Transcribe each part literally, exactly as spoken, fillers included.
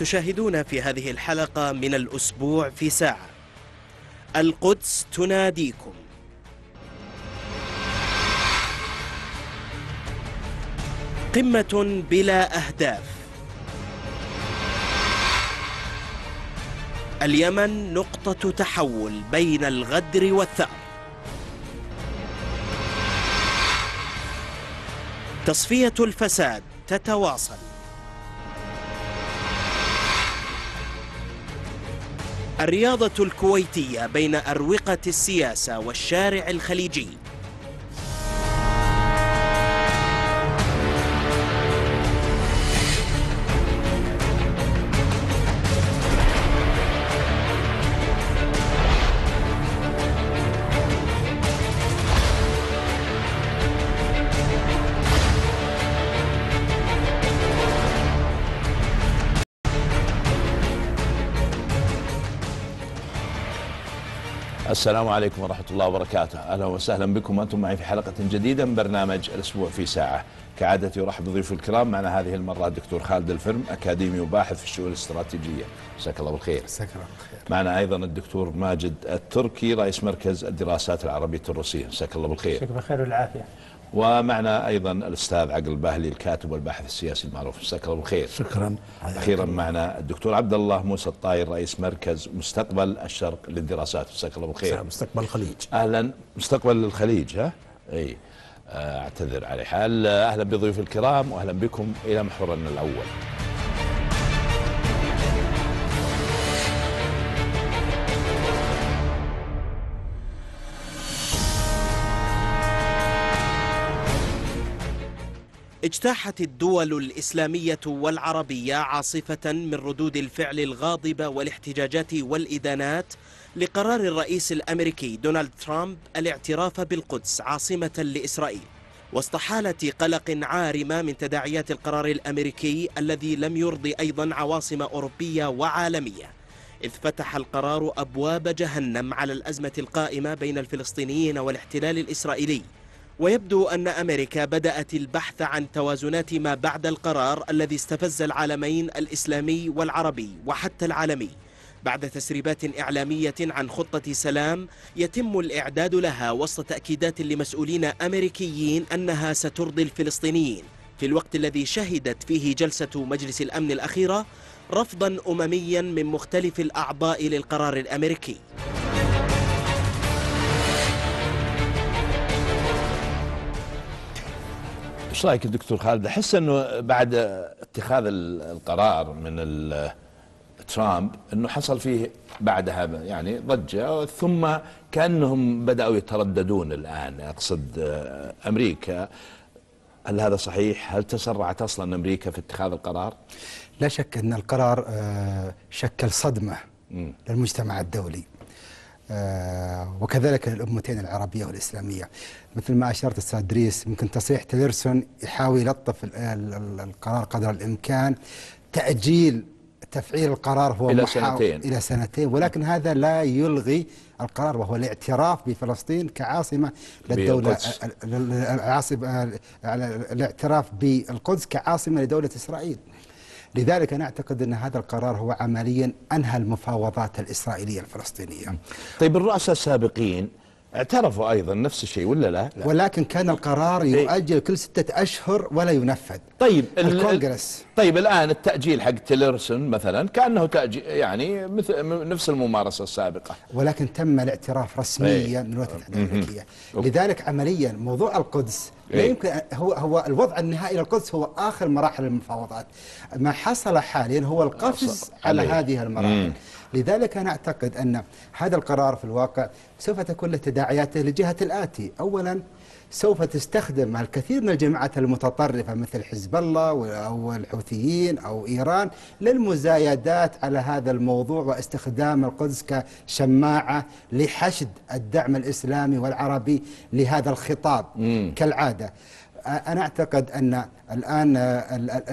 تشاهدون في هذه الحلقة من الأسبوع في ساعة. القدس تناديكم. قمة بلا أهداف. اليمن نقطة تحول بين الغدر والثأر. تصفية الفساد تتواصل. الرياضة الكويتية بين أروقة السياسة والشارع الخليجي. السلام عليكم ورحمة الله وبركاته، أهلا وسهلا بكم وأنتم معي في حلقة جديدة من برنامج الأسبوع في ساعة. كعادتي يرحب بضيوف الكرام، معنا هذه المرة الدكتور خالد الفرم، أكاديمي وباحث في الشؤون الاستراتيجية. مساك الله بالخير. مساك الله بالخير. معنا أيضا الدكتور ماجد التركي، رئيس مركز الدراسات العربية الروسية. مساك الله بالخير. مساك بالخير والعافية. ومعنا أيضا الأستاذ عقل باهلي، الكاتب والباحث السياسي المعروف. مساك الله بالخير. شكرا. أخيرا معنا الدكتور عبد الله موسى الطاير، رئيس مركز مستقبل الشرق للدراسات. مساك الله بالخير. مستقبل الخليج. أهلا. مستقبل الخليج. ها؟ أي أعتذر على حال. أهلا بضيوف الكرام وأهلا بكم إلى محورنا الأول. اجتاحت الدول الإسلامية والعربية عاصفة من ردود الفعل الغاضبة والاحتجاجات والإدانات لقرار الرئيس الأمريكي دونالد ترامب الاعتراف بالقدس عاصمة لإسرائيل، وسط حالة قلق عارمة من تداعيات القرار الأمريكي الذي لم يرضي أيضا عواصم أوروبية وعالمية، إذ فتح القرار أبواب جهنم على الأزمة القائمة بين الفلسطينيين والاحتلال الإسرائيلي. ويبدو أن أمريكا بدأت البحث عن توازنات ما بعد القرار الذي استفز العالمين الإسلامي والعربي وحتى العالمي بعد تسريبات إعلامية عن خطة سلام يتم الإعداد لها، وسط تأكيدات لمسؤولين أمريكيين أنها سترضي الفلسطينيين، في الوقت الذي شهدت فيه جلسة مجلس الأمن الأخيرة رفضا أمميا من مختلف الأعضاء للقرار الأمريكي. ايش رايك الدكتور خالد؟ احس انه بعد اتخاذ القرار من ترامب انه حصل فيه بعدها يعني ضجه، ثم كانهم بداوا يترددون الان، اقصد امريكا. هل هذا صحيح؟ هل تسرعت اصلا امريكا في اتخاذ القرار؟ لا شك ان القرار شكل صدمه م. للمجتمع الدولي وكذلك للأمتين العربية والإسلامية. مثل ما أشرت الأستاذ إدريس، يمكن تصريح تيلرسون يحاول يلطف القرار قدر الإمكان. تأجيل تفعيل القرار هو إلى سنتين إلى سنتين ولكن هذا لا يلغي القرار، وهو الاعتراف بفلسطين كعاصمة للدولة، الاعتراف بالقدس كعاصمة لدولة إسرائيل. لذلك أنا أعتقد أن هذا القرار هو عمليا أنهى المفاوضات الإسرائيلية الفلسطينية. طيب الرؤساء السابقين اعترفوا أيضا نفس الشيء ولا لا؟ لا. ولكن كان القرار يؤجل كل ستة أشهر ولا ينفذ. طيب الكونغرس. طيب الآن التأجيل حق تيلرسون مثلا كأنه تأجيل، يعني مثل نفس الممارسة السابقة، ولكن تم الاعتراف رسميا من الولايات المتحدة الأمريكية. لذلك عمليا موضوع القدس لا يمكن، هو هو الوضع النهائي للقدس هو آخر مراحل المفاوضات. ما حصل حاليا هو القفز على هذه المراحل. مم. لذلك أنا أعتقد أن هذا القرار في الواقع سوف تكون له تداعياته لجهة الآتي. أولا سوف تستخدم الكثير من الجماعات المتطرفة مثل حزب الله أو الحوثيين أو إيران للمزايدات على هذا الموضوع، واستخدام القدس كشماعة لحشد الدعم الإسلامي والعربي لهذا الخطاب مم. كالعادة. أنا أعتقد أن الآن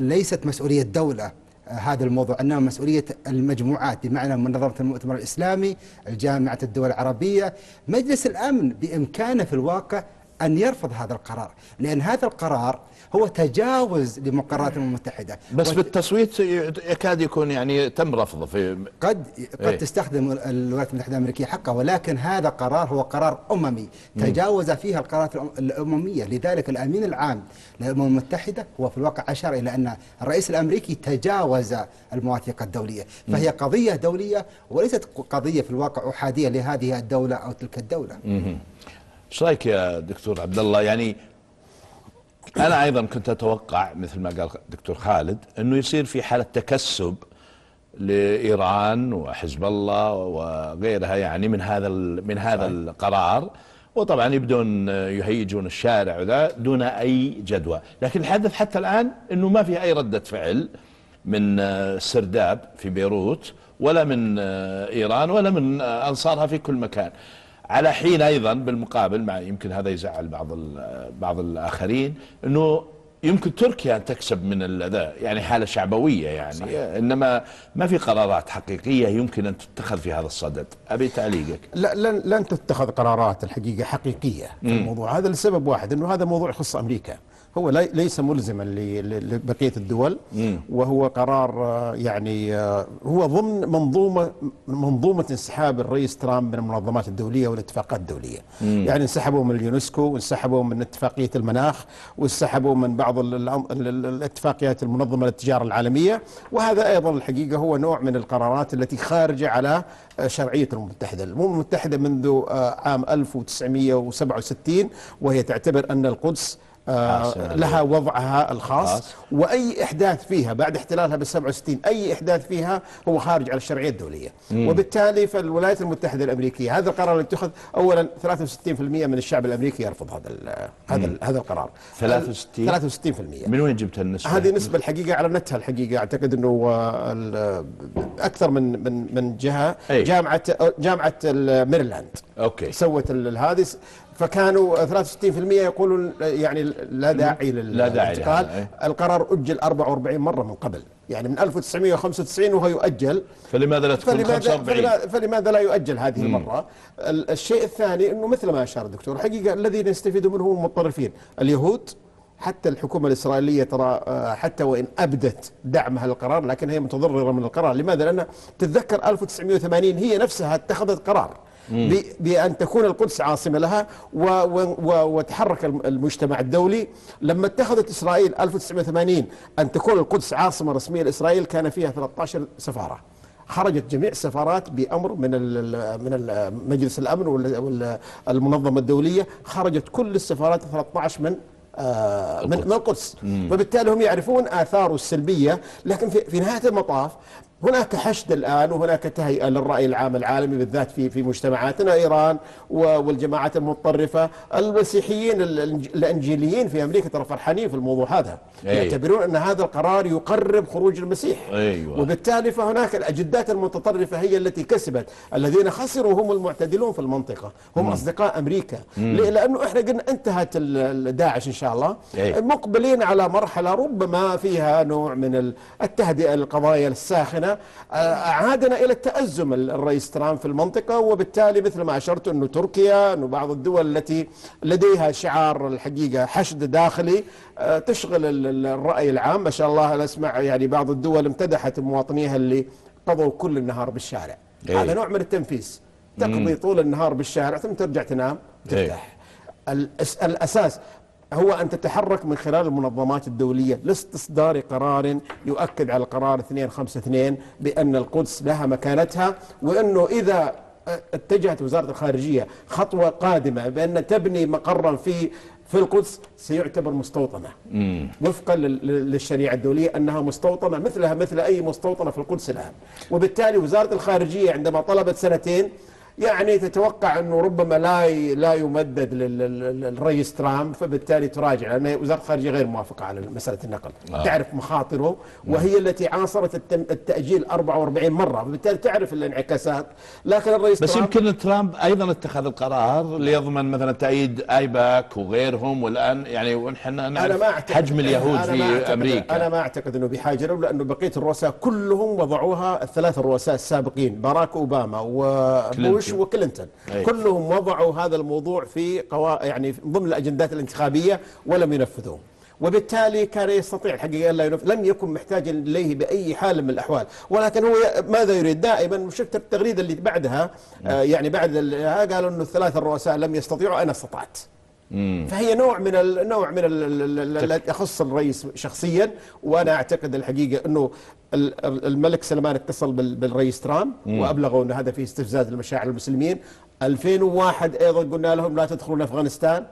ليست مسؤولية الدولة هذا الموضوع، انما مسؤوليه المجموعات، بمعنى منظمه المؤتمر الاسلامي، جامعه الدول العربيه، مجلس الامن بامكانه في الواقع أن يرفض هذا القرار، لأن هذا القرار هو تجاوز لمقررات الأمم المتحدة. بس وت... بالتصويت يكاد يكون يعني تم رفضه في قد قد ايه؟ تستخدم الولايات المتحدة الأمريكية حقه، ولكن هذا قرار هو قرار أممي تجاوز فيها القرارات الأممية. لذلك الأمين العام للأمم المتحدة هو في الواقع أشار إلى أن الرئيس الأمريكي تجاوز المواثيق الدولية، فهي قضية دولية وليست قضية في الواقع أحادية لهذه الدولة أو تلك الدولة. مم. ايش رايك يا دكتور عبد الله؟ يعني انا ايضا كنت اتوقع مثل ما قال دكتور خالد انه يصير في حاله تكسب لايران وحزب الله وغيرها يعني من هذا من هذا القرار، وطبعا يبدون يهيجون الشارع وذا دون اي جدوى، لكن الحدث حتى الان انه ما في اي رده فعل من السرداب في بيروت ولا من ايران ولا من انصارها في كل مكان. على حين ايضا بالمقابل، مع يمكن هذا يزعل بعض بعض الاخرين، انه يمكن تركيا ان تكسب من ذا يعني حاله شعبويه يعني صحيح. انما ما في قرارات حقيقيه يمكن ان تتخذ في هذا الصدد. ابي تعليقك. لا لن لن تتخذ قرارات الحقيقه حقيقيه في الموضوع هذا لسبب واحد، انه هذا موضوع يخص امريكا، هو ليس ملزما لبقيه الدول، وهو قرار يعني هو ضمن منظومه منظومه انسحاب الرئيس ترامب من المنظمات الدوليه والاتفاقات الدوليه. مم. يعني انسحبوا من اليونسكو، وانسحبوا من اتفاقيه المناخ، وانسحبوا من بعض الاتفاقيات المنظمه للتجاره العالميه، وهذا ايضا الحقيقه هو نوع من القرارات التي خارجه على شرعيه الامم المتحده، الامم المتحده منذ عام ألف وتسعمئة وسبعة وستين وهي تعتبر ان القدس آه لها وضعها الخاص، وأي إحداث فيها بعد احتلالها بالسبعة وستين أي إحداث فيها هو خارج على الشرعية الدولية. مم. وبالتالي فالولايات المتحدة الأمريكية هذا القرار اللي اتخذ، أولا ثلاثة وستين بالمئة من الشعب الأمريكي يرفض هذا هذا هذا القرار. ثلاثة وستين ثلاثة وستين بالمئة. من وين جبت النسبة؟ هذه نسبة الحقيقة علمتها الحقيقة، أعتقد أنه أكثر من من من جهة. أي. جامعة جامعة ميرلاند. أوكي. سوت هذه، فكانوا ثلاثة وستين بالمئة يقولون يعني لا داعي للانتقال، القرار أجل أربعة وأربعين مرة من قبل، يعني من ألف وتسعمئة وخمسة وتسعين وهو يؤجل، فلماذا لا تكون خمسة وأربعين؟ فلماذا لا يؤجل هذه المرة؟ الشيء الثاني أنه مثل ما أشار الدكتور الحقيقة الذي نستفيد منه هم المتطرفين، اليهود، حتى الحكومة الإسرائيلية ترى حتى وإن أبدت دعمها للقرار لكن هي متضررة من القرار. لماذا؟ لأن تتذكر ألف وتسعمئة وثمانين هي نفسها اتخذت قرار بأن تكون القدس عاصمة لها، وتحرك المجتمع الدولي. لما اتخذت إسرائيل ألف وتسعمئة وثمانين أن تكون القدس عاصمة رسمية لإسرائيل كان فيها ثلاثة عشر سفارة، خرجت جميع السفارات بأمر من من مجلس الأمن والمنظمة الدولية، خرجت كل السفارات ثلاثة عشر من آه من القدس. وبالتالي هم يعرفون آثاره السلبية، لكن في, في نهاية المطاف هناك حشد الآن وهناك تهيئة للرأي العام العالمي، بالذات في في مجتمعاتنا إيران والجماعات المتطرفة. المسيحيين الإنجيليين في أمريكا ترى فرحانين في الموضوع هذا. أيوة. يعتبرون أن هذا القرار يقرب خروج المسيح. أيوة. وبالتالي فهناك الأجدات المتطرفة هي التي كسبت، الذين خسروا هم المعتدلون في المنطقة، هم مم. أصدقاء أمريكا. مم. لأنه إحنا قلنا انتهت داعش إن شاء الله. أيوة. مقبلين على مرحلة ربما فيها نوع من التهدئة للقضايا الساخنة. عادنا الى التأزم الرئيس ترامب في المنطقه، وبالتالي مثل ما اشرت انه تركيا انه بعض الدول التي لديها شعار الحقيقه حشد داخلي تشغل الرأي العام. ما شاء الله نسمع يعني بعض الدول امتدحت مواطنيها اللي قضوا كل النهار بالشارع. إيه. هذا نوع من التنفيس، تقضي طول النهار بالشارع ثم ترجع تنام ترتاح. إيه. الاساس هو أن تتحرك من خلال المنظمات الدولية لاستصدار قرار يؤكد على القرار اثنين خمسة اثنين بأن القدس لها مكانتها، وأنه إذا اتجهت وزارة الخارجية خطوة قادمة بأن تبني مقرا في في القدس سيعتبر مستوطنة. مم. وفقا للشريعة الدولية أنها مستوطنة مثلها مثل أي مستوطنة في القدس الآن. وبالتالي وزارة الخارجية عندما طلبت سنتين يعني تتوقع انه ربما لا لا يمدد للرئيس ترامب، فبالتالي تراجع لان يعني وزاره الخارجيه غير موافقه على مساله النقل. آه. تعرف مخاطره، وهي آه. التي عاصرت التاجيل أربعة وأربعين مره، فبالتالي تعرف الانعكاسات. لكن الرئيس بس ترامب، بس يمكن ترامب ايضا اتخذ القرار ليضمن مثلا تأييد ايباك وغيرهم، والان يعني ونحن نعرف حجم اليهود في امريكا. انا ما اعتقد انه بحاجه له، لانه بقيه الرؤساء كلهم وضعوها، الثلاثه الرؤساء السابقين باراك اوباما وبوش بوش وكلينتون كلهم وضعوا هذا الموضوع في قوا... يعني ضمن الأجندات الانتخابية ولم ينفذوه، وبالتالي كان يستطيع الحقيقة لا ينفذ، لم يكن محتاجا إليه بأي حال من الأحوال، ولكن هو ماذا يريد دائما. شفت التغريدة اللي بعدها آه يعني بعد قالوا إنه الثلاثة الرؤساء لم يستطيعوا، أنا استطعت. فهي نوع من النوع من الذي يخص الرئيس شخصيا، وانا اعتقد الحقيقه انه الملك سلمان اتصل بالرئيس ترامب وابلغوا ان هذا فيه استفزاز لمشاعر المسلمين. ألفين وواحد ايضا قلنا لهم لا تدخلون افغانستان،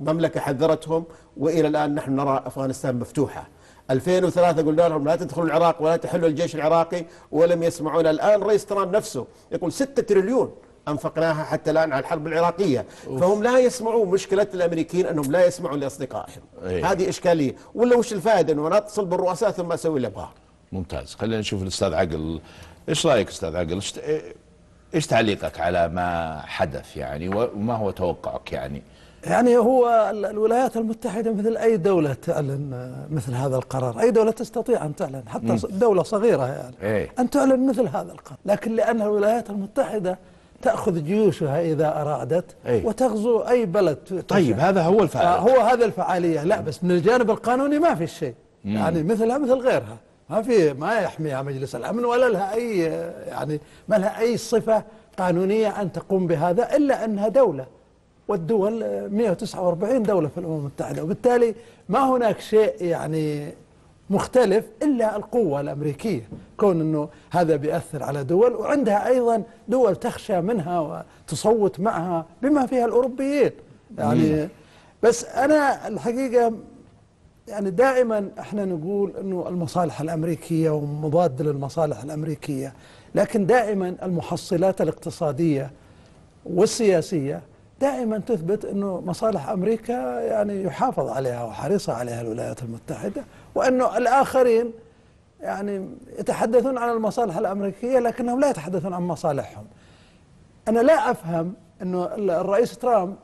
المملكه حذرتهم والى الان نحن نرى افغانستان مفتوحه. ألفين وثلاثة قلنا لهم لا تدخلوا العراق ولا تحلوا الجيش العراقي ولم يسمعون. الان رئيس ترامب نفسه يقول ستة تريليون أنفقناها حتى الآن على الحرب العراقية. أوف. فهم لا يسمعون. مشكلة الأمريكيين أنهم لا يسمعون لأصدقائهم. أيه. هذه إشكالية، ولا وش الفائدة أنه أنا أتصل بالرؤساء ثم أسوي اللي أبغاه. ممتاز، خلينا نشوف الأستاذ عقل. إيش رأيك أستاذ عقل؟ إيش تعليقك على ما حدث يعني وما هو توقعك يعني؟ يعني هو الولايات المتحدة مثل أي دولة تعلن مثل هذا القرار، أي دولة تستطيع أن تعلن حتى دولة صغيرة يعني أيه. أن تعلن مثل هذا القرار، لكن لأن الولايات المتحدة تأخذ جيوشها إذا أرادت أي. وتغزو أي بلد. طيب تشعر. هذا هو الفعالية، هو هذا الفعالية. لا بس من الجانب القانوني ما في شيء، يعني مثلها مثل غيرها، ما في ما يحميها مجلس الأمن ولا لها أي يعني ما لها أي صفة قانونية أن تقوم بهذا، إلا أنها دولة والدول مئة وتسعة وأربعين دولة في الأمم المتحدة، وبالتالي ما هناك شيء يعني مختلف إلا القوة الأمريكية، كون أنه هذا بيأثر على دول وعندها أيضا دول تخشى منها وتصوت معها بما فيها الأوروبيين يعني مم. بس أنا الحقيقة يعني دائما احنا نقول أنه المصالح الأمريكية ومضاد للمصالح الأمريكية، لكن دائما المحصلات الاقتصادية والسياسية دائما تثبت أنه مصالح أمريكا يعني يحافظ عليها وحريصة عليها الولايات المتحدة، وأنه الآخرين يعني يتحدثون عن المصالح الأمريكية لكنهم لا يتحدثون عن مصالحهم. أنا لا أفهم أنه الرئيس ترامب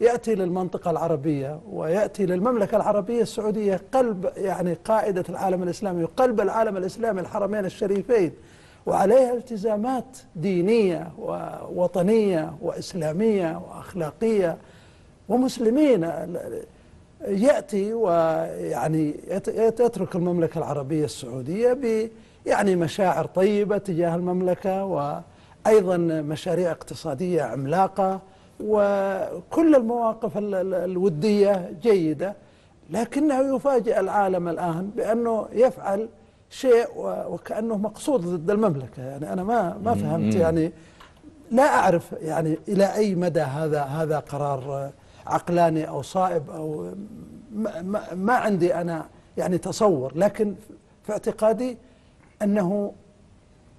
يأتي للمنطقة العربية ويأتي للمملكة العربية السعودية، قلب يعني قائدة العالم الإسلامي وقلب العالم الإسلامي الحرمين الشريفين، وعليها التزامات دينية ووطنية وإسلامية وأخلاقية ومسلمين، يأتي ويعني يترك المملكة العربية السعودية ب يعني مشاعر طيبة تجاه المملكة، وأيضا مشاريع اقتصادية عملاقة وكل المواقف الودية جيدة، لكنه يفاجئ العالم الآن بأنه يفعل شيء وكأنه مقصود ضد المملكة. يعني أنا ما ما فهمت، يعني لا أعرف يعني إلى أي مدى هذا هذا قرار عقلاني أو صائب أو ما, ما عندي أنا يعني تصور، لكن في اعتقادي أنه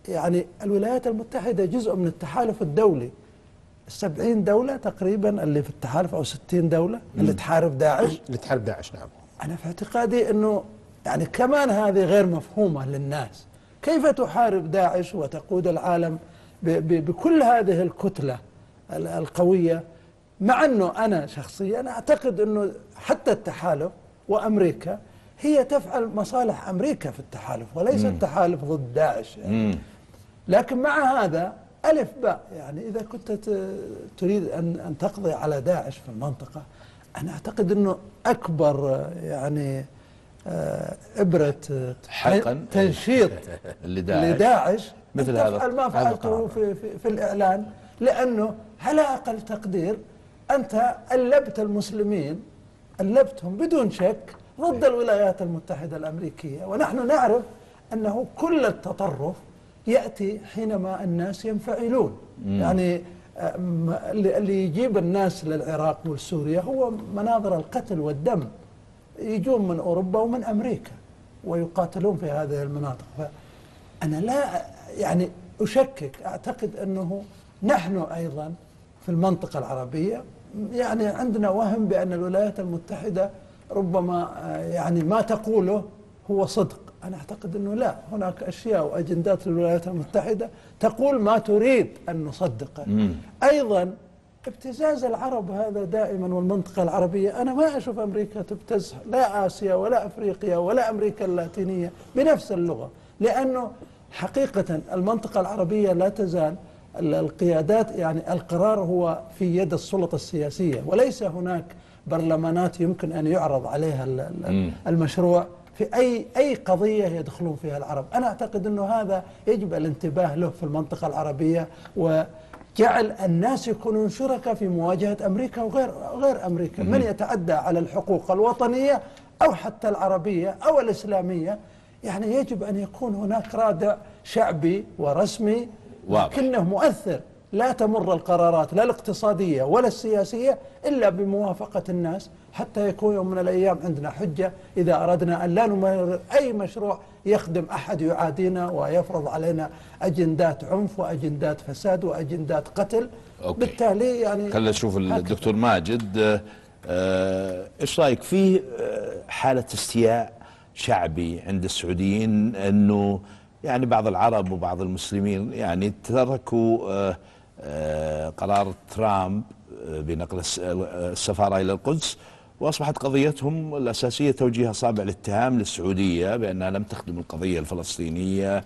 يعني الولايات المتحدة جزء من التحالف الدولي، السبعين دولة تقريبا اللي في التحالف أو ستين دولة اللي تحارب داعش اللي تحارب داعش نعم. أنا في اعتقادي أنه يعني كمان هذه غير مفهومة للناس، كيف تحارب داعش وتقود العالم ب ب بكل هذه الكتلة القوية، مع أنه أنا شخصيا أعتقد أنه حتى التحالف وأمريكا هي تفعل مصالح أمريكا في التحالف وليس مم. التحالف ضد داعش يعني. لكن مع هذا ألف باء يعني إذا كنت تريد أن, أن تقضي على داعش في المنطقة، أنا أعتقد أنه أكبر يعني إبرة حقا تنشيط لداعش, لداعش مثل هذا ما فعلته في, في, في الإعلان، لأنه على أقل تقدير أنت ألبت المسلمين، ألبتهم بدون شك ضد الولايات المتحدة الأمريكية، ونحن نعرف أنه كل التطرف يأتي حينما الناس ينفعلون. مم. يعني اللي يجيب الناس للعراق والسوريا هو مناظر القتل والدم، يجون من أوروبا ومن أمريكا ويقاتلون في هذه المناطق. فأنا لا يعني أشكك، أعتقد أنه نحن أيضا في المنطقة العربية يعني عندنا وهم بأن الولايات المتحدة ربما يعني ما تقوله هو صدق. أنا أعتقد أنه لا، هناك أشياء وأجندات الولايات المتحدة تقول ما تريد أن نصدقه. أيضا ابتزاز العرب هذا دائما والمنطقة العربية، أنا ما أشوف أمريكا تبتز لا آسيا ولا أفريقيا ولا أمريكا اللاتينية بنفس اللغة، لأنه حقيقة المنطقة العربية لا تزال القيادات، يعني القرار هو في يد السلطة السياسية، وليس هناك برلمانات يمكن أن يعرض عليها المشروع في أي أي قضية يدخلون فيها العرب. أنا أعتقد أنه هذا يجب الانتباه له في المنطقة العربية، وجعل الناس يكونون شركاء في مواجهة أمريكا وغير غير أمريكا، من يتعدى على الحقوق الوطنية أو حتى العربية أو الإسلامية، يعني يجب أن يكون هناك رادع شعبي ورسمي لكنه مؤثر. لا تمر القرارات لا الاقتصادية ولا السياسية إلا بموافقة الناس، حتى يكون يوم من الأيام عندنا حجة إذا أردنا أن لا نمرر أي مشروع يخدم أحد يعادينا ويفرض علينا أجندات عنف وأجندات فساد وأجندات قتل. أوكي. بالتالي يعني خلينا نشوف الدكتور ماجد، إيش رأيك فيه حالة استياء شعبي عند السعوديين أنه يعني بعض العرب وبعض المسلمين يعني تركوا آآ آآ قرار ترامب بنقل السفارة إلى القدس، وأصبحت قضيتهم الأساسية توجيه أصابع الاتهام للسعودية بأنها لم تخدم القضية الفلسطينية.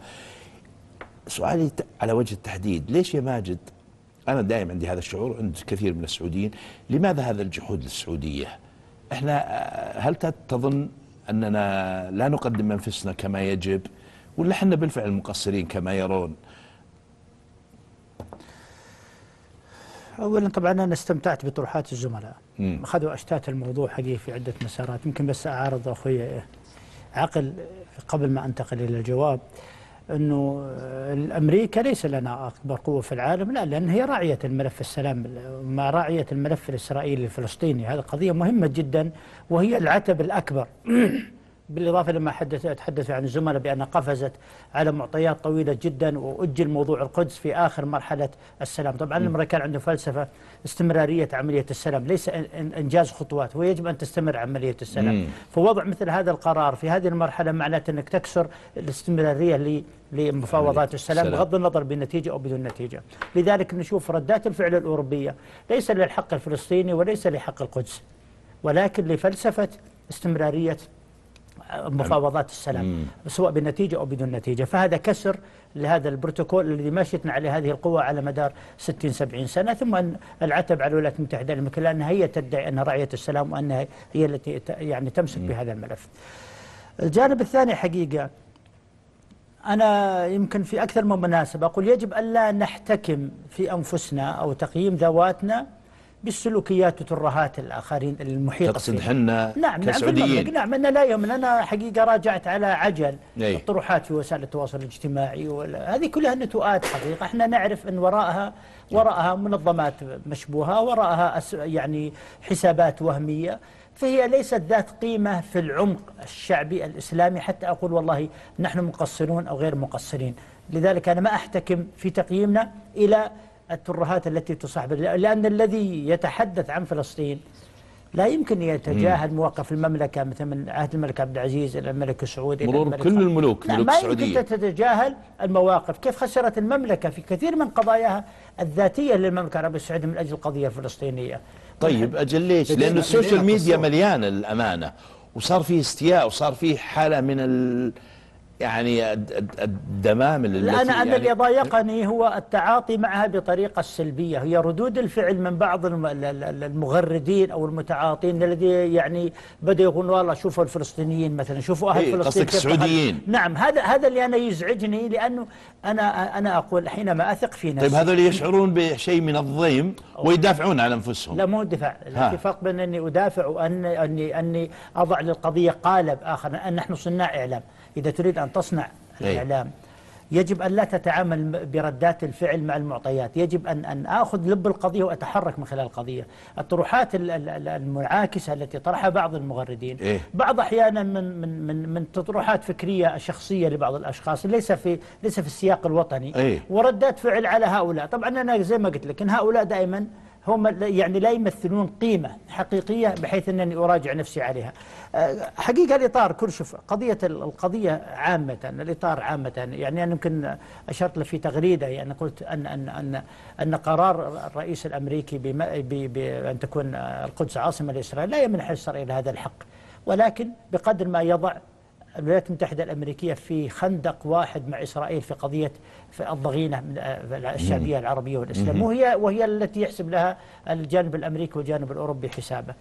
سؤالي على وجه التحديد، ليش يا ماجد؟ أنا دائم عندي هذا الشعور عند كثير من السعوديين، لماذا هذا الجحود للسعودية؟ إحنا هل تظن أننا لا نقدم أنفسنا كما يجب؟ ولا احنا بالفعل مقصرين كما يرون؟ اولا طبعا انا استمتعت بطروحات الزملاء، اخذوا اشتات الموضوع حقيقي في عده مسارات. يمكن بس اعارض اخوي عقل قبل ما انتقل الى الجواب، انه امريكا ليس لنا اكبر قوه في العالم، لا، لان هي راعيه الملف السلام مع راعيه الملف الاسرائيلي الفلسطيني، هذه قضيه مهمه جدا وهي العتب الاكبر. بالإضافة لما تحدث عن الزملاء بأنها قفزت على معطيات طويلة جدا وأجل موضوع القدس في آخر مرحلة السلام. طبعا الأمريكان عندهم فلسفة استمرارية عملية السلام، ليس إنجاز خطوات، ويجب أن تستمر عملية السلام. مم. فوضع مثل هذا القرار في هذه المرحلة معناته أنك تكسر الاستمرارية لمفاوضات السلام بغض النظر بالنتيجة أو بدون نتيجة. لذلك نشوف ردات الفعل الأوروبية ليس للحق الفلسطيني وليس لحق القدس، ولكن لفلسفة استمرارية مفاوضات السلام، مم. سواء بالنتيجة أو بدون نتيجة. فهذا كسر لهذا البروتوكول الذي ماشيتنا عليه هذه القوة على مدار ستين سبعين سنة. ثم أن العتب على الولايات المتحدة الأمريكية لأنها هي تدعي أنها راعية السلام وأنها هي التي يعني تمسك مم. بهذا الملف. الجانب الثاني حقيقة أنا يمكن في أكثر من مناسبة أقول يجب ألا نحتكم في أنفسنا أو تقييم ذواتنا بالسلوكيات وترهات الآخرين المحيطة. تقصد حنا نعم كسعوديين؟ نعم، أنا لا يهمنا. أنا حقيقة راجعت على عجل أي. الطروحات في وسائل التواصل الاجتماعي هذه كلها نتوءات حقيقة، احنا نعرف أن وراءها وراءها منظمات مشبوهة، وراءها يعني حسابات وهمية، فهي ليست ذات قيمة في العمق الشعبي الإسلامي حتى أقول والله نحن مقصرون أو غير مقصرين. لذلك أنا ما أحتكم في تقييمنا إلى الترهات التي تصاحب، لأن الذي يتحدث عن فلسطين لا يمكن يتجاهل مواقف المملكة مثل من عهد الملك عبد العزيز إلى الملك سعود، مرور الملك كل الملوك، نعم، ما يمكن تتجاهل المواقف. كيف خسرت المملكة في كثير من قضاياها الذاتية للمملكة العربية السعودية من أجل القضية الفلسطينية. طيب أجل ليش؟ لأن السوشيال ميديا مليانة الأمانة، وصار فيه استياء وصار فيه حالة من ال يعني الدمام التي أنا يعني أنا اللي ضايقني هو التعاطي معها بطريقة السلبية، هي ردود الفعل من بعض المغردين أو المتعاطين الذي يعني بدأ يقول والله شوفوا الفلسطينيين مثلا، شوفوا أهل فلسطين، قصدك السعوديين؟ نعم، هذا هذا اللي أنا يزعجني، لأنه أنا أنا أقول حينما أثق في نفسي. طيب هذول يشعرون بشيء من الضيم ويدافعون عن أنفسهم. لا، مو دفاع، الاتفاق بين أني أدافع وأني أني أني أضع للقضية قالب آخر، أن نحن صناع إعلام. إذا تريد أن تصنع الإعلام يجب أن لا تتعامل بردات الفعل مع المعطيات، يجب أن أن آخذ لب القضية وأتحرك من خلال القضية. الطروحات المعاكسة التي طرحها بعض المغردين، إيه؟ بعض أحيانا من من من من تطروحات فكرية شخصية لبعض الأشخاص ليس في ليس في السياق الوطني، إيه؟ وردات فعل على هؤلاء. طبعا أنا زي ما قلت لك إن هؤلاء دائما هم يعني لا يمثلون قيمة حقيقية بحيث أنني أراجع نفسي عليها. حقيقة الإطار كل شوف قضية القضية عامة، الإطار عامة، يعني أنا يمكن أشرت له في تغريدة، يعني قلت أن أن أن أن قرار الرئيس الأمريكي بأن تكون القدس عاصمة لإسرائيل لا يمنح إسرائيل هذا الحق، ولكن بقدر ما يضع الولايات المتحدة الأمريكية في خندق واحد مع إسرائيل في قضية في الضغينة الشعبية العربية والإسلام، وهي وهي التي يحسب لها الجانب الأمريكي والجانب الأوروبي حسابه.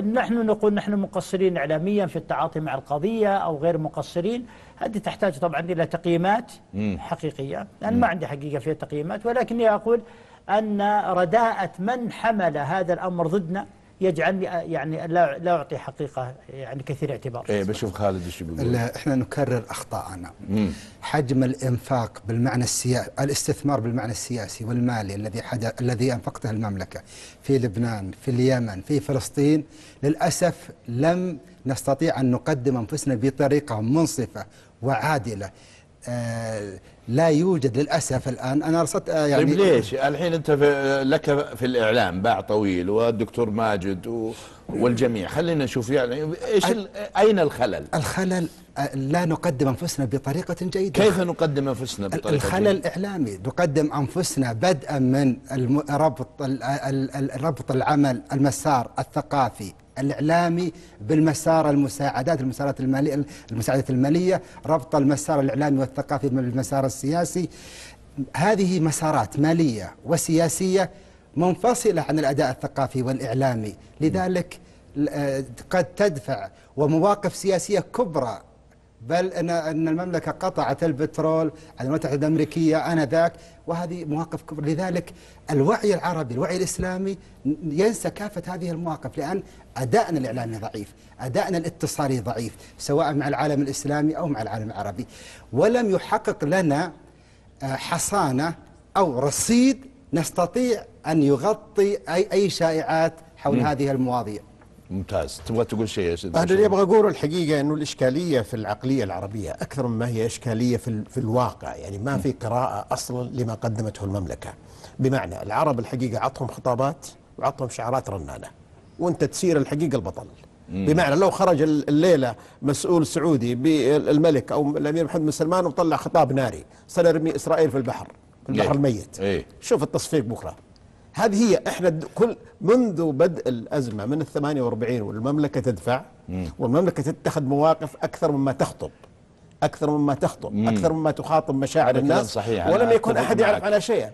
نحن نقول نحن مقصرين إعلاميا في التعاطي مع القضية أو غير مقصرين، هذه تحتاج طبعا إلى تقييمات حقيقية. أنا ما عندي حقيقة في تقييمات، ولكني أقول أن رداءة من حمل هذا الأمر ضدنا يجعلني يعني لا لا اعطي حقيقه يعني كثير اعتبار. ايه بشوف خالد ايش بيقول. لا احنا نكرر اخطاءنا. مم. حجم الانفاق بالمعنى السياسي، الاستثمار بالمعنى السياسي والمالي الذي حدث، الذي انفقته المملكه في لبنان، في اليمن، في فلسطين، للاسف لم نستطيع ان نقدم انفسنا بطريقه منصفه وعادله. آه لا يوجد للاسف الان. انا رصدت آه يعني. طيب ليش؟ الحين انت في لك في الاعلام باع طويل، والدكتور ماجد و والجميع، خلينا نشوف يعني ايش ال... اين الخلل؟ الخلل لا نقدم انفسنا بطريقه جيده. كيف نقدم انفسنا بطريقه الخلل جيدة؟ الاعلامي، نقدم انفسنا بدءا من ربط الربط العمل المسار الثقافي الإعلامي بالمسار المساعدات المسارات المالية المساعدات المالية، ربط المسار الإعلامي والثقافي بالمسار السياسي. هذه مسارات مالية وسياسية منفصلة عن الأداء الثقافي والإعلامي، لذلك قد تدفع ومواقف سياسية كبرى، بل أن أن المملكة قطعت البترول عن الولايات المتحدة الأمريكية آنذاك، وهذه مواقف كبرى. لذلك الوعي العربي، الوعي الإسلامي ينسى كافة هذه المواقف، لأن أدائنا الإعلامي ضعيف، أدائنا الاتصالي ضعيف، سواء مع العالم الإسلامي أو مع العالم العربي، ولم يحقق لنا حصانة أو رصيد نستطيع أن يغطي أي أي شائعات حول م. هذه المواضيع. ممتاز. تبغى تقول شيء يا سيدي؟ أنا اللي أبغى أقوله الحقيقة أنه الإشكالية في العقلية العربية أكثر مما هي إشكالية في, في الواقع، يعني ما في قراءة أصلا لما قدمته المملكة. بمعنى العرب الحقيقة عطهم خطابات وعطهم شعارات رنانة، وأنت تسير الحقيقة البطل. بمعنى لو خرج الليلة مسؤول سعودي بالملك أو الأمير محمد بن سلمان وطلع خطاب ناري، سنرمي إسرائيل في البحر، في البحر الميت، شوف التصفيق بكرة. هذه هي. احنا كل منذ بدء الازمه من الثمانية وأربعين والمملكه تدفع، والمملكه تتخذ مواقف اكثر مما تخطب، اكثر مما تخطب، اكثر مما تخاطب مشاعر الناس، ولم يكن احد يعرف على شيء.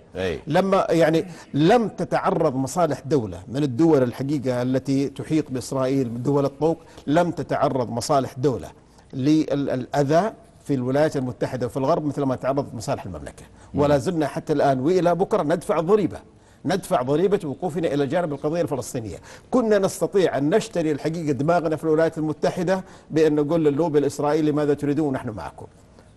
لما يعني لم تتعرض مصالح دوله من الدول الحقيقه التي تحيط باسرائيل من دول الطوق، لم تتعرض مصالح دوله للاذى في الولايات المتحده وفي الغرب مثل ما تعرضت مصالح المملكه، ولا زلنا حتى الان والى بكره ندفع ضريبه. ندفع ضريبة وقوفنا إلى جانب القضية الفلسطينية. كنا نستطيع أن نشتري الحقيقة دماغنا في الولايات المتحدة بأن نقول للوبي الإسرائيلي ماذا تريدون نحن معكم،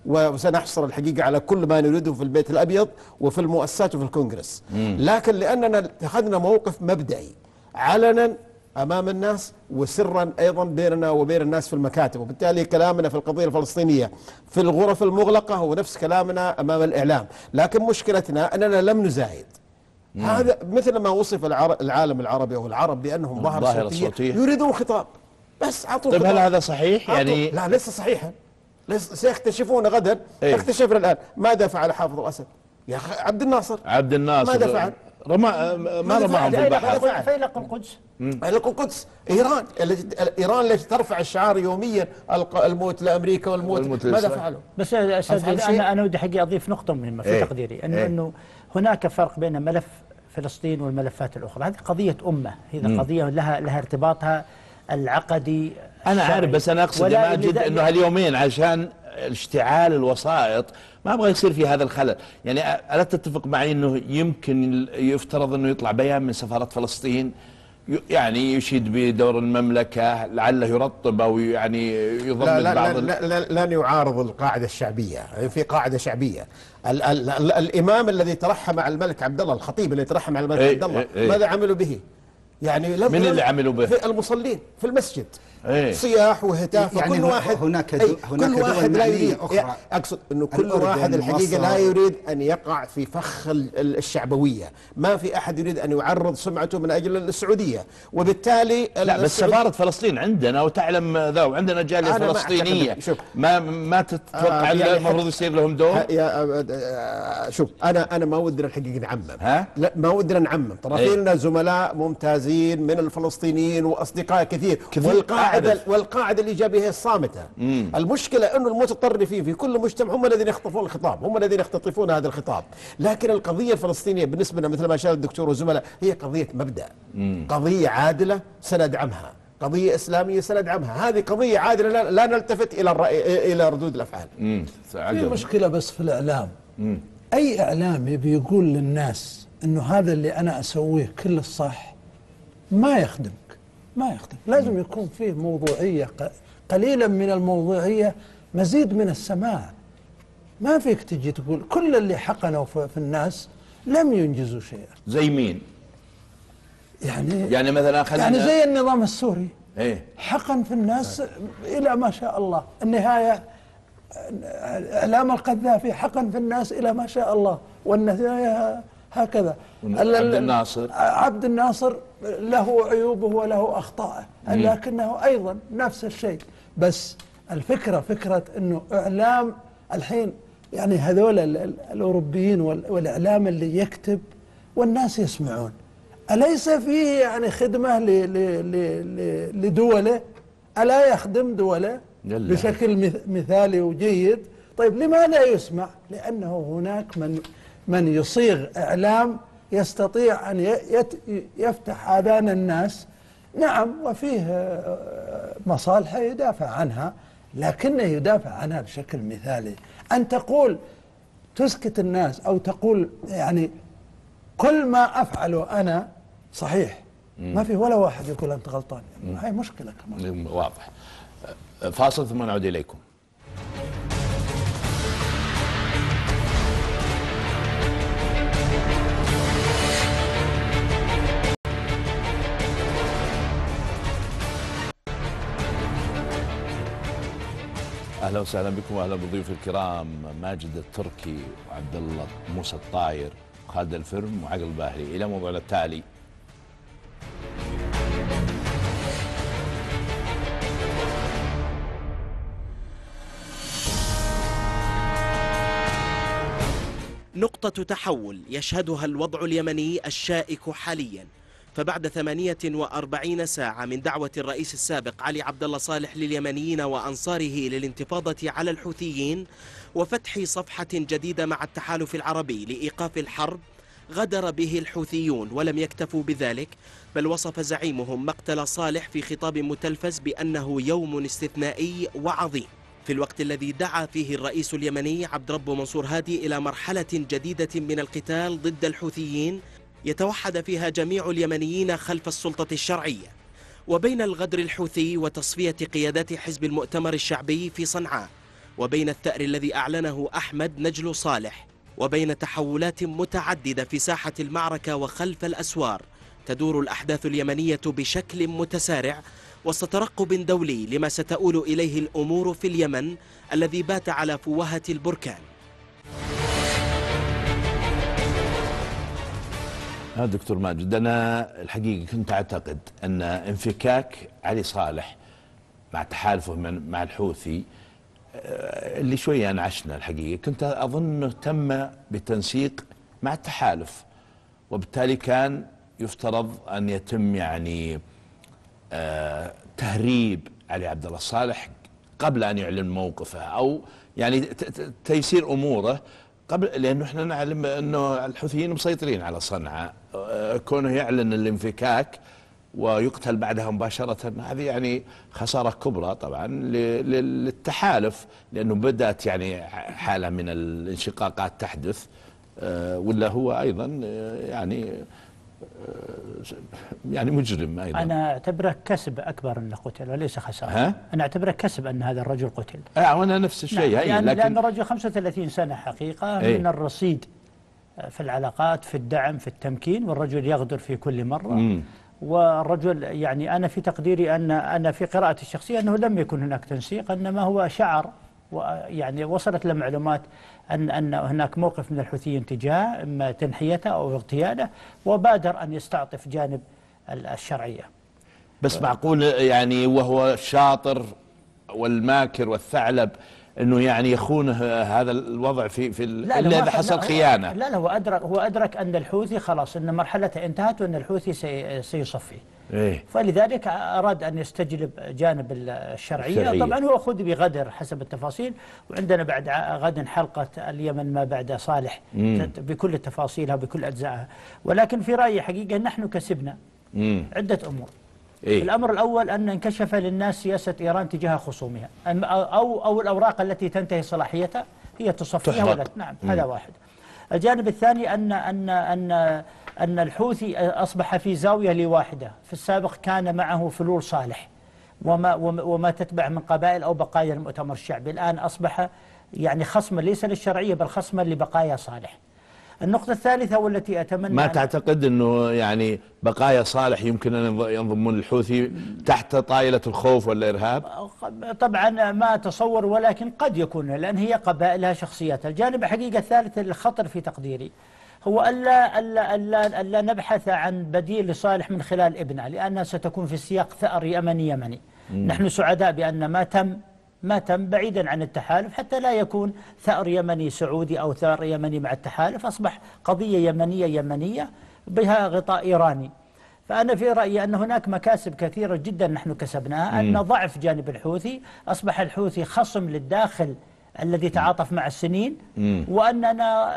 وسنحصل الحقيقة على كل ما نريده في البيت الأبيض وفي المؤسسات وفي الكونغرس. مم. لكن لأننا اتخذنا موقف مبدئي علنا أمام الناس وسرا أيضا بيننا وبين الناس في المكاتب، وبالتالي كلامنا في القضية الفلسطينية في الغرف المغلقة هو نفس كلامنا أمام الإعلام. لكن مشكلتنا أننا لم نزايد. مم. هذا مثل ما وصف العالم العربي او العرب بانهم ظاهره صوتيه يريدون خطاب بس عطوا. طيب هل هذا صحيح؟ يعني لا، ليس صحيحا، ليس سيكتشفون غدا. ايه؟ اكتشفنا الان. ماذا فعل حافظ الاسد يا اخي؟ عبد الناصر عبد الناصر ماذا فعل؟ رمى ما رماهم في البحر. فيلق القدس، فيلق القدس. ايران التي ايران التي ترفع الشعار يوميا الموت لامريكا والموت، ماذا فعلوا؟ بس يا استاذ انا انا ودي حقي اضيف نقطه مهمه في تقديري، انه انه هناك فرق بين ملف فلسطين والملفات الأخرى. هذه قضية أمة، هذه قضية لها لها ارتباطها العقدي. أنا عارف، بس أنا أقصد يا ماجد أنه هاليومين عشان اشتعال الوسائط ما أبغى يصير في هذا الخلل. يعني ألا تتفق معي أنه يمكن يفترض أنه يطلع بيان من سفارة فلسطين يعني يشيد بدور المملكة، لعله يرطب أو يعني يضمن لا لا بعض لا لا لا لن يعارض القاعدة الشعبية. في قاعدة شعبية. ال ال ال الإمام الذي ترحم على الملك عبد الله، الخطيب الذي ترحم على الملك عبد الله، ماذا عملوا به؟ يعني لم من اللي عملوا به؟ في المصلين في المسجد. ايه؟ صياح وهتاف، يعني كل واحد هناك دو... هناك كل واحد لا يريد أخرى. اقصد انه كل واحد الحقيقه لا يريد ان يقع في فخ الشعبويه، ما في احد يريد ان يعرض سمعته من اجل السعوديه، وبالتالي لا بس سفاره فلسطين عندنا وتعلم ذا، وعندنا جاليه فلسطينيه ما ما تتوقع المفروض آه يعني يصير لهم دور. شوف انا انا ما ودنا الحقيقه نعمم، ها لا ما ودنا نعمم، ترى فينا زملاء ممتازين الفلسطينيين من الفلسطينيين وأصدقاء كثير, كثير والقاعدة, والقاعدة الإيجابية هي الصامتة. مم. المشكلة أنه المتطرفين في كل مجتمع هم الذين يخطفون الخطاب, هم الذين يختطفون هذا الخطاب. لكن القضية الفلسطينية بالنسبة لنا مثل ما شاء الدكتور والزملاء هي قضية مبدأ. مم. قضية عادلة سندعمها, قضية إسلامية سندعمها. هذه قضية عادلة, لا, لا نلتفت إلى الرأي إلى ردود الأفعال. في مشكلة بس في الإعلام. مم. أي إعلامي بيقول للناس إنه هذا اللي أنا أسويه كل الصح ما يخدمك, ما يخدم. لازم يكون فيه موضوعية, قليلا من الموضوعية مزيد من السماع. ما فيك تجي تقول كل اللي حقنوا في الناس لم ينجزوا شيئا. زي مين؟ يعني يعني مثلا خلينا يعني زي النظام السوري. إيه؟ حقن في الناس إيه؟ إلى ما شاء الله. النهاية إعلام القذافي حقن في الناس إلى ما شاء الله, والنهاية هكذا. عبد الناصر عبد الناصر له عيوبه وله أخطاءه, لكنه أيضا نفس الشيء. بس الفكرة فكرة أنه إعلام الحين يعني هذول الأوروبيين والإعلام اللي يكتب والناس يسمعون, أليس فيه يعني خدمة لدوله؟ ألا يخدم دوله بشكل مثالي وجيد؟ طيب لما لا يسمع؟ لأنه هناك من من يصيغ إعلام يستطيع أن يفتح آذان الناس. نعم, وفيه مصالح يدافع عنها, لكنه يدافع عنها بشكل مثالي. أن تقول تسكت الناس أو تقول يعني كل ما أفعله أنا صحيح, ما في ولا واحد يقول أنت غلطان, هاي مشكلة كمان. واضح. فاصل ثم نعود إليكم. اهلا وسهلا بكم, اهلا بضيوف الكرام ماجد التركي وعبد الله موسى الطاير وخالد الفرم وعقل باهلي. الى موضوعنا التالي. نقطة تحول يشهدها الوضع اليمني الشائك حاليا, فبعد ثمانية وأربعين ساعة من دعوة الرئيس السابق علي عبدالله صالح لليمنيين وأنصاره للانتفاضة على الحوثيين وفتح صفحة جديدة مع التحالف العربي لإيقاف الحرب, غدر به الحوثيون. ولم يكتفوا بذلك, بل وصف زعيمهم مقتل صالح في خطاب متلفز بأنه يوم استثنائي وعظيم, في الوقت الذي دعا فيه الرئيس اليمني عبدربه منصور هادي إلى مرحلة جديدة من القتال ضد الحوثيين يتوحد فيها جميع اليمنيين خلف السلطة الشرعية. وبين الغدر الحوثي وتصفية قيادات حزب المؤتمر الشعبي في صنعاء, وبين الثأر الذي أعلنه أحمد نجل صالح, وبين تحولات متعددة في ساحة المعركة وخلف الأسوار, تدور الأحداث اليمنية بشكل متسارع وسط ترقب دولي لما ستؤول إليه الأمور في اليمن الذي بات على فوهة البركان. ها دكتور ماجد, أنا الحقيقة كنت أعتقد أن انفكاك علي صالح مع تحالفه مع الحوثي اللي شوية انعشنا الحقيقة, كنت أظنه تم بتنسيق مع التحالف, وبالتالي كان يفترض أن يتم يعني تهريب علي عبدالله صالح قبل أن يعلن موقفه, أو يعني تيسير أموره قبل, لأنه احنا نعلم أنه الحوثيين مسيطرين على صنعاء. كونه يعلن الانفكاك ويقتل بعدها مباشرة, هذه يعني خسارة كبرى طبعا للتحالف, لأنه بدأت يعني حالة من الانشقاقات تحدث, ولا هو أيضا يعني يعني مجرم أيضا. أنا أعتبره كسب أكبر أنه قتل وليس خسارة. أنا أعتبره كسب أن هذا الرجل قتل. آه وأنا نفس الشيء. نعم. يعني لكن لأن الرجل خمسة وثلاثين سنة حقيقة ايه؟ من الرصيد في العلاقات في الدعم في التمكين, والرجل يغدر في كل مرة. مم. والرجل يعني أنا في تقديري أن أنا في قراءتي الشخصية أنه لم يكن هناك تنسيق, إنما هو شعر ويعني وصلت له معلومات أن أن هناك موقف من الحوثيين تجاه إما تنحيته أو اغتياله, وبادر أن يستعطف جانب الشرعية. بس معقول يعني وهو الشاطر والماكر والثعلب انه يعني يخونه هذا الوضع في في الا اذا حصل خيانه. لا لا هو ادرك هو ادرك ان الحوثي خلاص ان مرحلته انتهت وان الحوثي سي سيصفي. إيه؟ فلذلك اراد ان يستجلب جانب الشرعيه، الشرعية. طبعا هو خذ بغدر حسب التفاصيل، وعندنا بعد غد حلقه اليمن ما بعد صالح مم. بكل تفاصيلها بكل اجزائها، ولكن في رايي حقيقه نحن كسبنا مم. عده امور. إيه؟ الأمر الأول أن انكشف للناس سياسة إيران تجاه خصومها، أو أو الأوراق التي تنتهي صلاحيتها هي تصفيها ولا نعم مم. هذا واحد. الجانب الثاني أن أن أن أن الحوثي أصبح في زاوية لواحدة، في السابق كان معه فلول صالح وما وما تتبع من قبائل أو بقايا المؤتمر الشعبي، الآن أصبح يعني خصما ليس للشرعية بل خصما لبقايا صالح. النقطة الثالثة والتي أتمنى ما تعتقد أنه يعني بقايا صالح يمكن أن ينضمون الحوثي تحت طائلة الخوف والإرهاب؟ طبعا ما أتصور، ولكن قد يكون، لأن هي قبائلها شخصياتها. الجانب الحقيقة الثالث الخطر في تقديري هو ألا ألا ألا ألا نبحث عن بديل لصالح من خلال ابنه، لأنها ستكون في سياق ثأر يمني يمني. م. نحن سعداء بأن ما تم ما تم بعيدا عن التحالف حتى لا يكون ثأر يمني سعودي أو ثأر يمني مع التحالف، أصبح قضية يمنية يمنية بها غطاء إيراني. فأنا في رأيي أن هناك مكاسب كثيرة جدا نحن كسبناها، أن ضعف جانب الحوثي، أصبح الحوثي خصم للداخل الذي تعاطف مع السنين، وأننا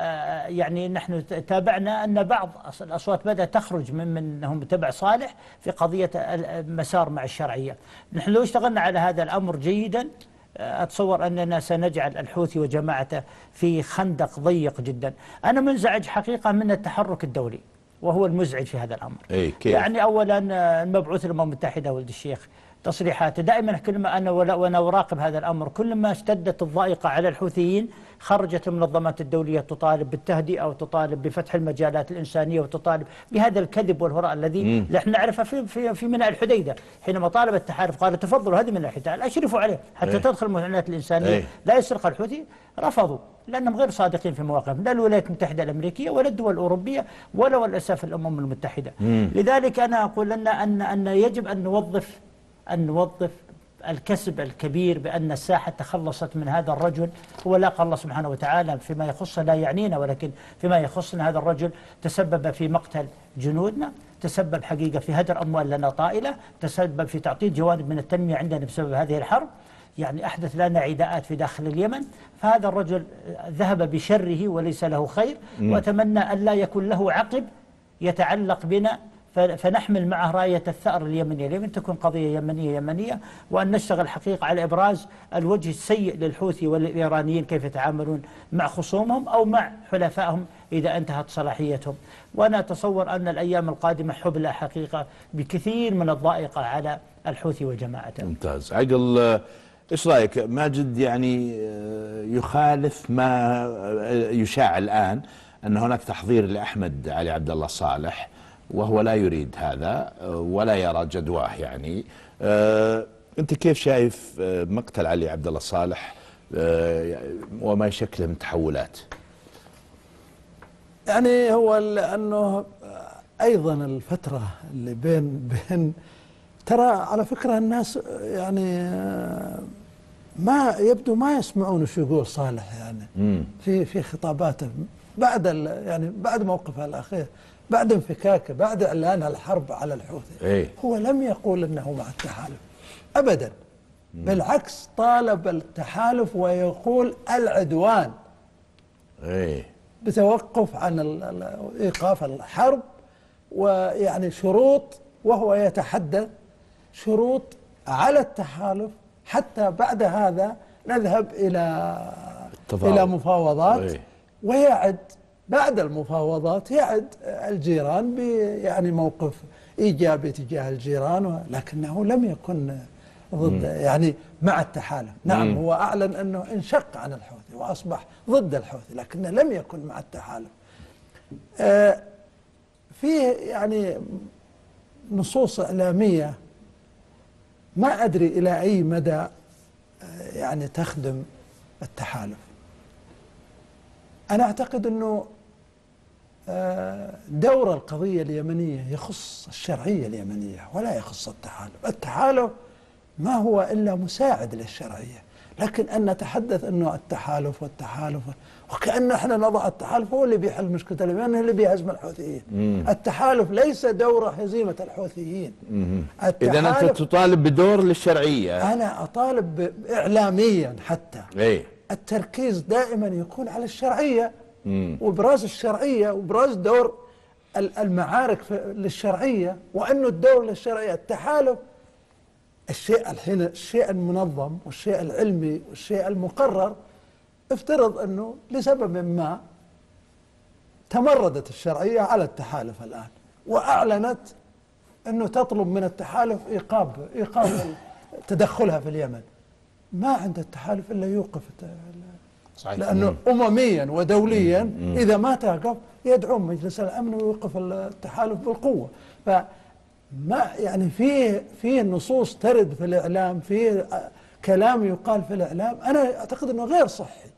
يعني نحن تابعنا أن بعض الأصوات بدأت تخرج ممن هم تبع صالح في قضية المسار مع الشرعية. نحن لو اشتغلنا على هذا الأمر جيدا أتصور أننا سنجعل الحوثي وجماعته في خندق ضيق جدا. أنا منزعج حقيقة من التحرك الدولي وهو المزعج في هذا الأمر. أي كيف؟ يعني أولا المبعوث الأمم المتحدة ولد الشيخ تصريحاته دائما، كل ما أنا وأنا أراقب هذا الأمر كل ما اشتدت الضائقة على الحوثيين خرجت المنظمات الدولية تطالب بالتهدئة وتطالب بفتح المجالات الإنسانية وتطالب بهذا الكذب والهراء الذي نحن نعرفه في في, في ميناء الحديدة، حينما طالب التحالف قالوا تفضلوا هذه ميناء الحديدة أشرفوا عليه حتى ايه تدخل المعلنات الإنسانية، ايه لا يسرق الحوثي، رفضوا لأنهم غير صادقين في مواقفهم، لا الولايات المتحدة الأمريكية ولا الدول الأوروبية ولا والأسف الأمم المتحدة. مم. لذلك أنا أقول لنا أن أن يجب أن نوظف أن نوظف الكسب الكبير بأن الساحة تخلصت من هذا الرجل، ولاقى الله سبحانه وتعالى فيما يخص لا يعنينا، ولكن فيما يخصنا هذا الرجل تسبب في مقتل جنودنا، تسبب حقيقة في هدر أموال لنا طائلة، تسبب في تعطيل جوانب من التنمية عندنا بسبب هذه الحرب، يعني أحدث لنا عداءات في داخل اليمن. فهذا الرجل ذهب بشره وليس له خير، وأتمنى أن لا يكون له عقب يتعلق بنا فنحمل معه راية الثأر اليمنية، لمن تكون قضية يمنية يمنية، وأن نشتغل حقيقة على إبراز الوجه السيء للحوثي والإيرانيين كيف يتعاملون مع خصومهم أو مع حلفائهم إذا انتهت صلاحيتهم. وأنا أتصور أن الأيام القادمة حبلى حقيقة بكثير من الضائقة على الحوثي وجماعته. ممتاز. عقل إيش رأيك؟ ماجد يعني يخالف ما يشاع الآن أن هناك تحضير لأحمد علي عبدالله صالح وهو لا يريد هذا ولا يرى جدواه، يعني أه أنت كيف شايف مقتل علي عبدالله صالح أه وما شكله من تحولات؟ يعني هو لأنه أيضا الفترة اللي بين بين ترى على فكرة الناس يعني ما يبدو ما يسمعون وش يقول صالح، يعني في في خطاباته بعد يعني بعد موقفه الأخير، بعد انفكاكه، بعد إعلانها الحرب على الحوثي، إيه؟ هو لم يقول أنه مع التحالف أبدا، مم. بالعكس طالب التحالف ويقول العدوان، إيه؟ بتوقف عن إيقاف الحرب، ويعني شروط، وهو يتحدث شروط على التحالف حتى بعد هذا نذهب إلى التضارب. إلى مفاوضات، إيه؟ ويعد بعد المفاوضات يعد الجيران يعني موقف إيجابي تجاه الجيران، لكنه لم يكن ضد يعني مع التحالف. نعم مم. هو أعلن أنه انشق عن الحوثي وأصبح ضد الحوثي، لكنه لم يكن مع التحالف. آه فيه يعني نصوص إعلامية ما أدري إلى أي مدى آه يعني تخدم التحالف. أنا أعتقد أنه دور القضية اليمنية يخص الشرعية اليمنية ولا يخص التحالف، التحالف ما هو إلا مساعد للشرعية، لكن أن نتحدث أنه التحالف والتحالف وكأن احنا نضع التحالف هو اللي بيحل مشكلة اليمن، اللي بيهزم الحوثيين. مم. التحالف ليس دوره هزيمة الحوثيين. إذا أنت تطالب بدور للشرعية. أنا أطالب إعلاميا حتى. إيه؟ التركيز دائما يكون على الشرعية مم. وبراز الشرعية وبراز دور المعارك للشرعية، وأنه الدور للشرعية. التحالف الشيء الحين الشيء المنظم والشيء العلمي والشيء المقرر، افترض أنه لسبب ما تمردت الشرعية على التحالف الآن وأعلنت أنه تطلب من التحالف إيقاب إيقاب تدخلها في اليمن. ما عند التحالف إلا يوقف، صحيح. لأنه أمميا ودوليا إذا ما توقف يدعون مجلس الأمن ويوقف التحالف بالقوة. ف ما يعني في في نصوص ترد في الإعلام، في كلام يقال في الإعلام، أنا أعتقد أنه غير صحي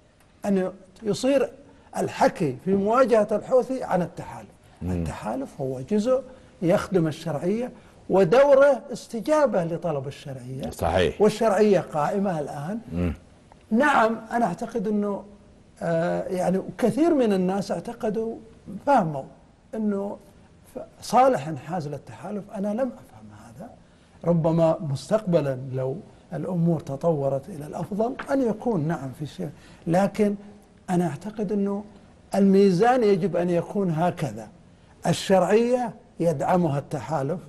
أن يصير الحكي في مواجهة الحوثي عن التحالف. مم. التحالف هو جزء يخدم الشرعية ودوره استجابة لطلب الشرعية، صحيح. والشرعية قائمة الآن. مم. نعم، أنا أعتقد أنه آه يعني كثير من الناس اعتقدوا فهموا أنه صالح انحاز للتحالف. أنا لم أفهم هذا. ربما مستقبلا لو الأمور تطورت إلى الأفضل أن يكون نعم في شيء، لكن أنا أعتقد أنه الميزان يجب أن يكون هكذا: الشرعية يدعمها التحالف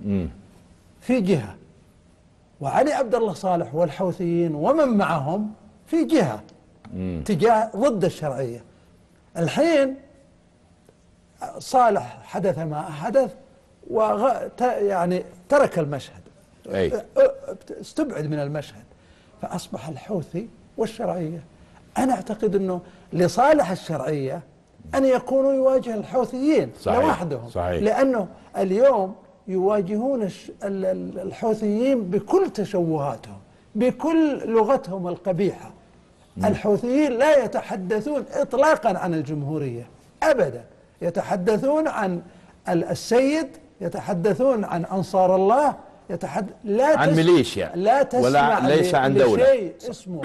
في جهة، وعلي عبدالله صالح والحوثيين ومن معهم في جهة تجاه ضد الشرعية. الحين صالح حدث ما حدث وغ... يعني ترك المشهد، أي. استبعد من المشهد، فأصبح الحوثي والشرعية. أنا أعتقد أنه لصالح الشرعية أن يكونوا يواجه الحوثيين لوحدهم، لأنه اليوم يواجهون الحوثيين بكل تشوهاتهم، بكل لغتهم القبيحة. م. الحوثيين لا يتحدثون إطلاقا عن الجمهورية أبدا، يتحدثون عن السيد، يتحدثون عن أنصار الله، يتحدث لا عن ميليشيا، لا تسمع ولا ليس عن دولة. شيء اسمه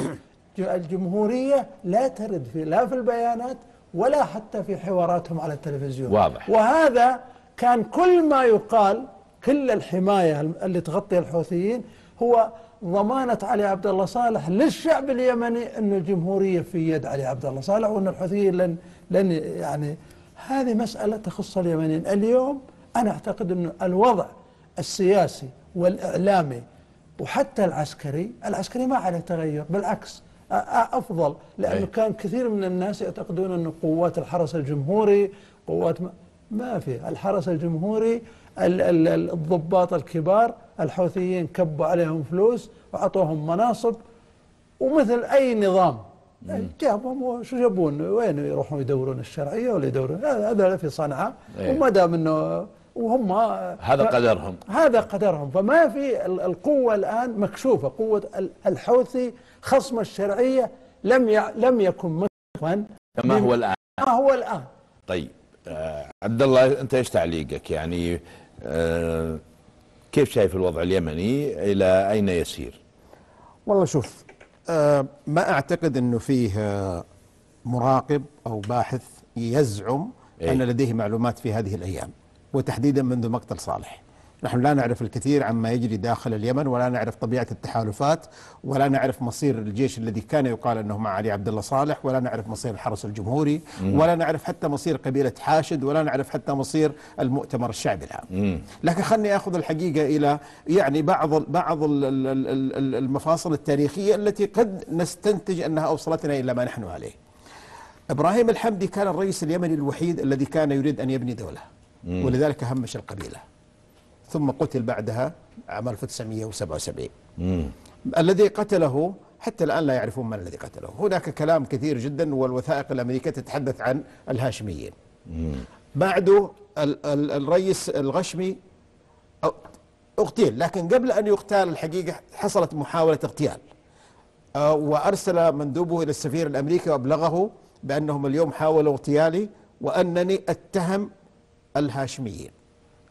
الجمهورية لا ترد في لا في البيانات ولا حتى في حواراتهم على التلفزيون، واضح. وهذا كان كل ما يقال، كل الحماية اللي تغطي الحوثيين هو ضمانة علي عبد الله صالح للشعب اليمني أن الجمهورية في يد علي عبد الله صالح وأن الحوثيين لن لن يعني. هذه مسألة تخص اليمنيين. اليوم أنا أعتقد أن الوضع السياسي والإعلامي وحتى العسكري، العسكري ما عليه تغير، بالعكس أفضل، لأنه كان كثير من الناس يعتقدون أن قوات الحرس الجمهوري قوات ما في الحرس الجمهوري، الضباط الكبار الحوثيين كبوا عليهم فلوس وعطوهم مناصب ومثل أي نظام جابهم وشو يبون، وين يروحون يدورون الشرعية ولا يدورون هذا في صنعاء، وما دام انه وهم هذا قدرهم، هذا قدرهم. فما في القوة الآن مكشوفة، قوة الحوثي خصم الشرعية لم لم يكن مكشوفا كما هو الآن، ما هو الآن. طيب آه عبد الله، انت ايش تعليقك؟ يعني آه كيف شايف الوضع اليمني الى اين يسير؟ والله شوف، أه ما أعتقد أنه فيه مراقب أو باحث يزعم أي. أن لديه معلومات في هذه الأيام، وتحديدا منذ مقتل صالح. نحن لا نعرف الكثير عما يجري داخل اليمن، ولا نعرف طبيعة التحالفات، ولا نعرف مصير الجيش الذي كان يقال أنه مع علي عبد الله صالح، ولا نعرف مصير الحرس الجمهوري، مم. ولا نعرف حتى مصير قبيلة حاشد، ولا نعرف حتى مصير المؤتمر الشعبي العام. لكن خلني أخذ الحقيقة إلى يعني بعض بعض المفاصل التاريخية التي قد نستنتج أنها أوصلتنا إلى ما نحن عليه. إبراهيم الحمدي كان الرئيس اليمني الوحيد الذي كان يريد أن يبني دولة، مم. ولذلك همش القبيلة، ثم قتل بعدها عام ألف وتسعمئة وسبعة وسبعين. مم. الذي قتله حتى الآن لا يعرفون من الذي قتله. هناك كلام كثير جدا، والوثائق الأمريكية تتحدث عن الهاشميين. مم. بعده ال ال الرئيس الغشمي اغتيل، لكن قبل أن يغتال الحقيقة حصلت محاولة اغتيال، أه وأرسل مندوبه إلى السفير الأمريكي وأبلغه بأنهم اليوم حاولوا اغتيالي وأنني أتهم الهاشميين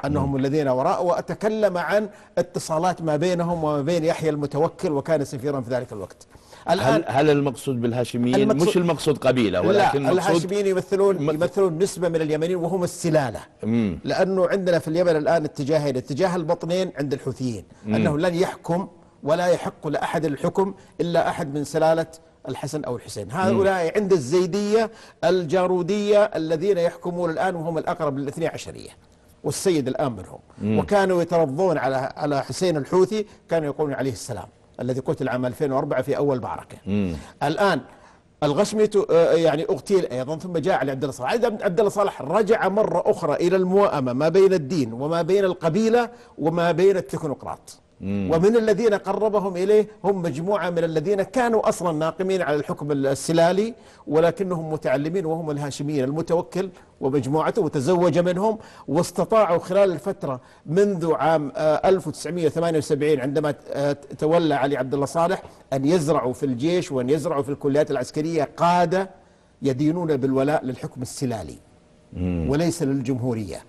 أنهم الذين وراء، وأتكلم عن اتصالات ما بينهم وما بين يحيى المتوكل وكان سفيرا في ذلك الوقت. الآن هل, هل المقصود بالهاشميين المقصود مش المقصود قبيلة ولكن لا الهاشميين يمثلون يمثلون نسبة من اليمنيين وهم السلالة. مم. لأنه عندنا في اليمن الآن اتجاهين، اتجاه البطنين عند الحوثيين مم. أنه لن يحكم ولا يحق لأحد الحكم إلا أحد من سلالة الحسن أو الحسين، هؤلاء عند الزيدية الجارودية الذين يحكمون الآن وهم الأقرب للاثني عشرية والسيد الآن منهم. مم. وكانوا يترضون على على حسين الحوثي، كانوا يقولون عليه السلام الذي قتل عام ألفين وأربعة في أول معركة. مم. الآن الغشمي يعني اغتيل ايضا، ثم جاء علي عبدالله صالح. علي عبدالله صالح رجع مره اخرى الى الموائمه ما بين الدين وما بين القبيله وما بين التكنوقراط. مم. ومن الذين قربهم اليه هم مجموعه من الذين كانوا اصلا ناقمين على الحكم السلالي ولكنهم متعلمين، وهم الهاشميين المتوكل ومجموعته، وتزوج منهم، واستطاعوا خلال الفتره منذ عام ألف وتسعمئة وثمانية وسبعين عندما تولى علي عبدالله صالح ان يزرعوا في الجيش وان يزرعوا في الكليات العسكريه قاده يدينون بالولاء للحكم السلالي مم. وليس للجمهوريه.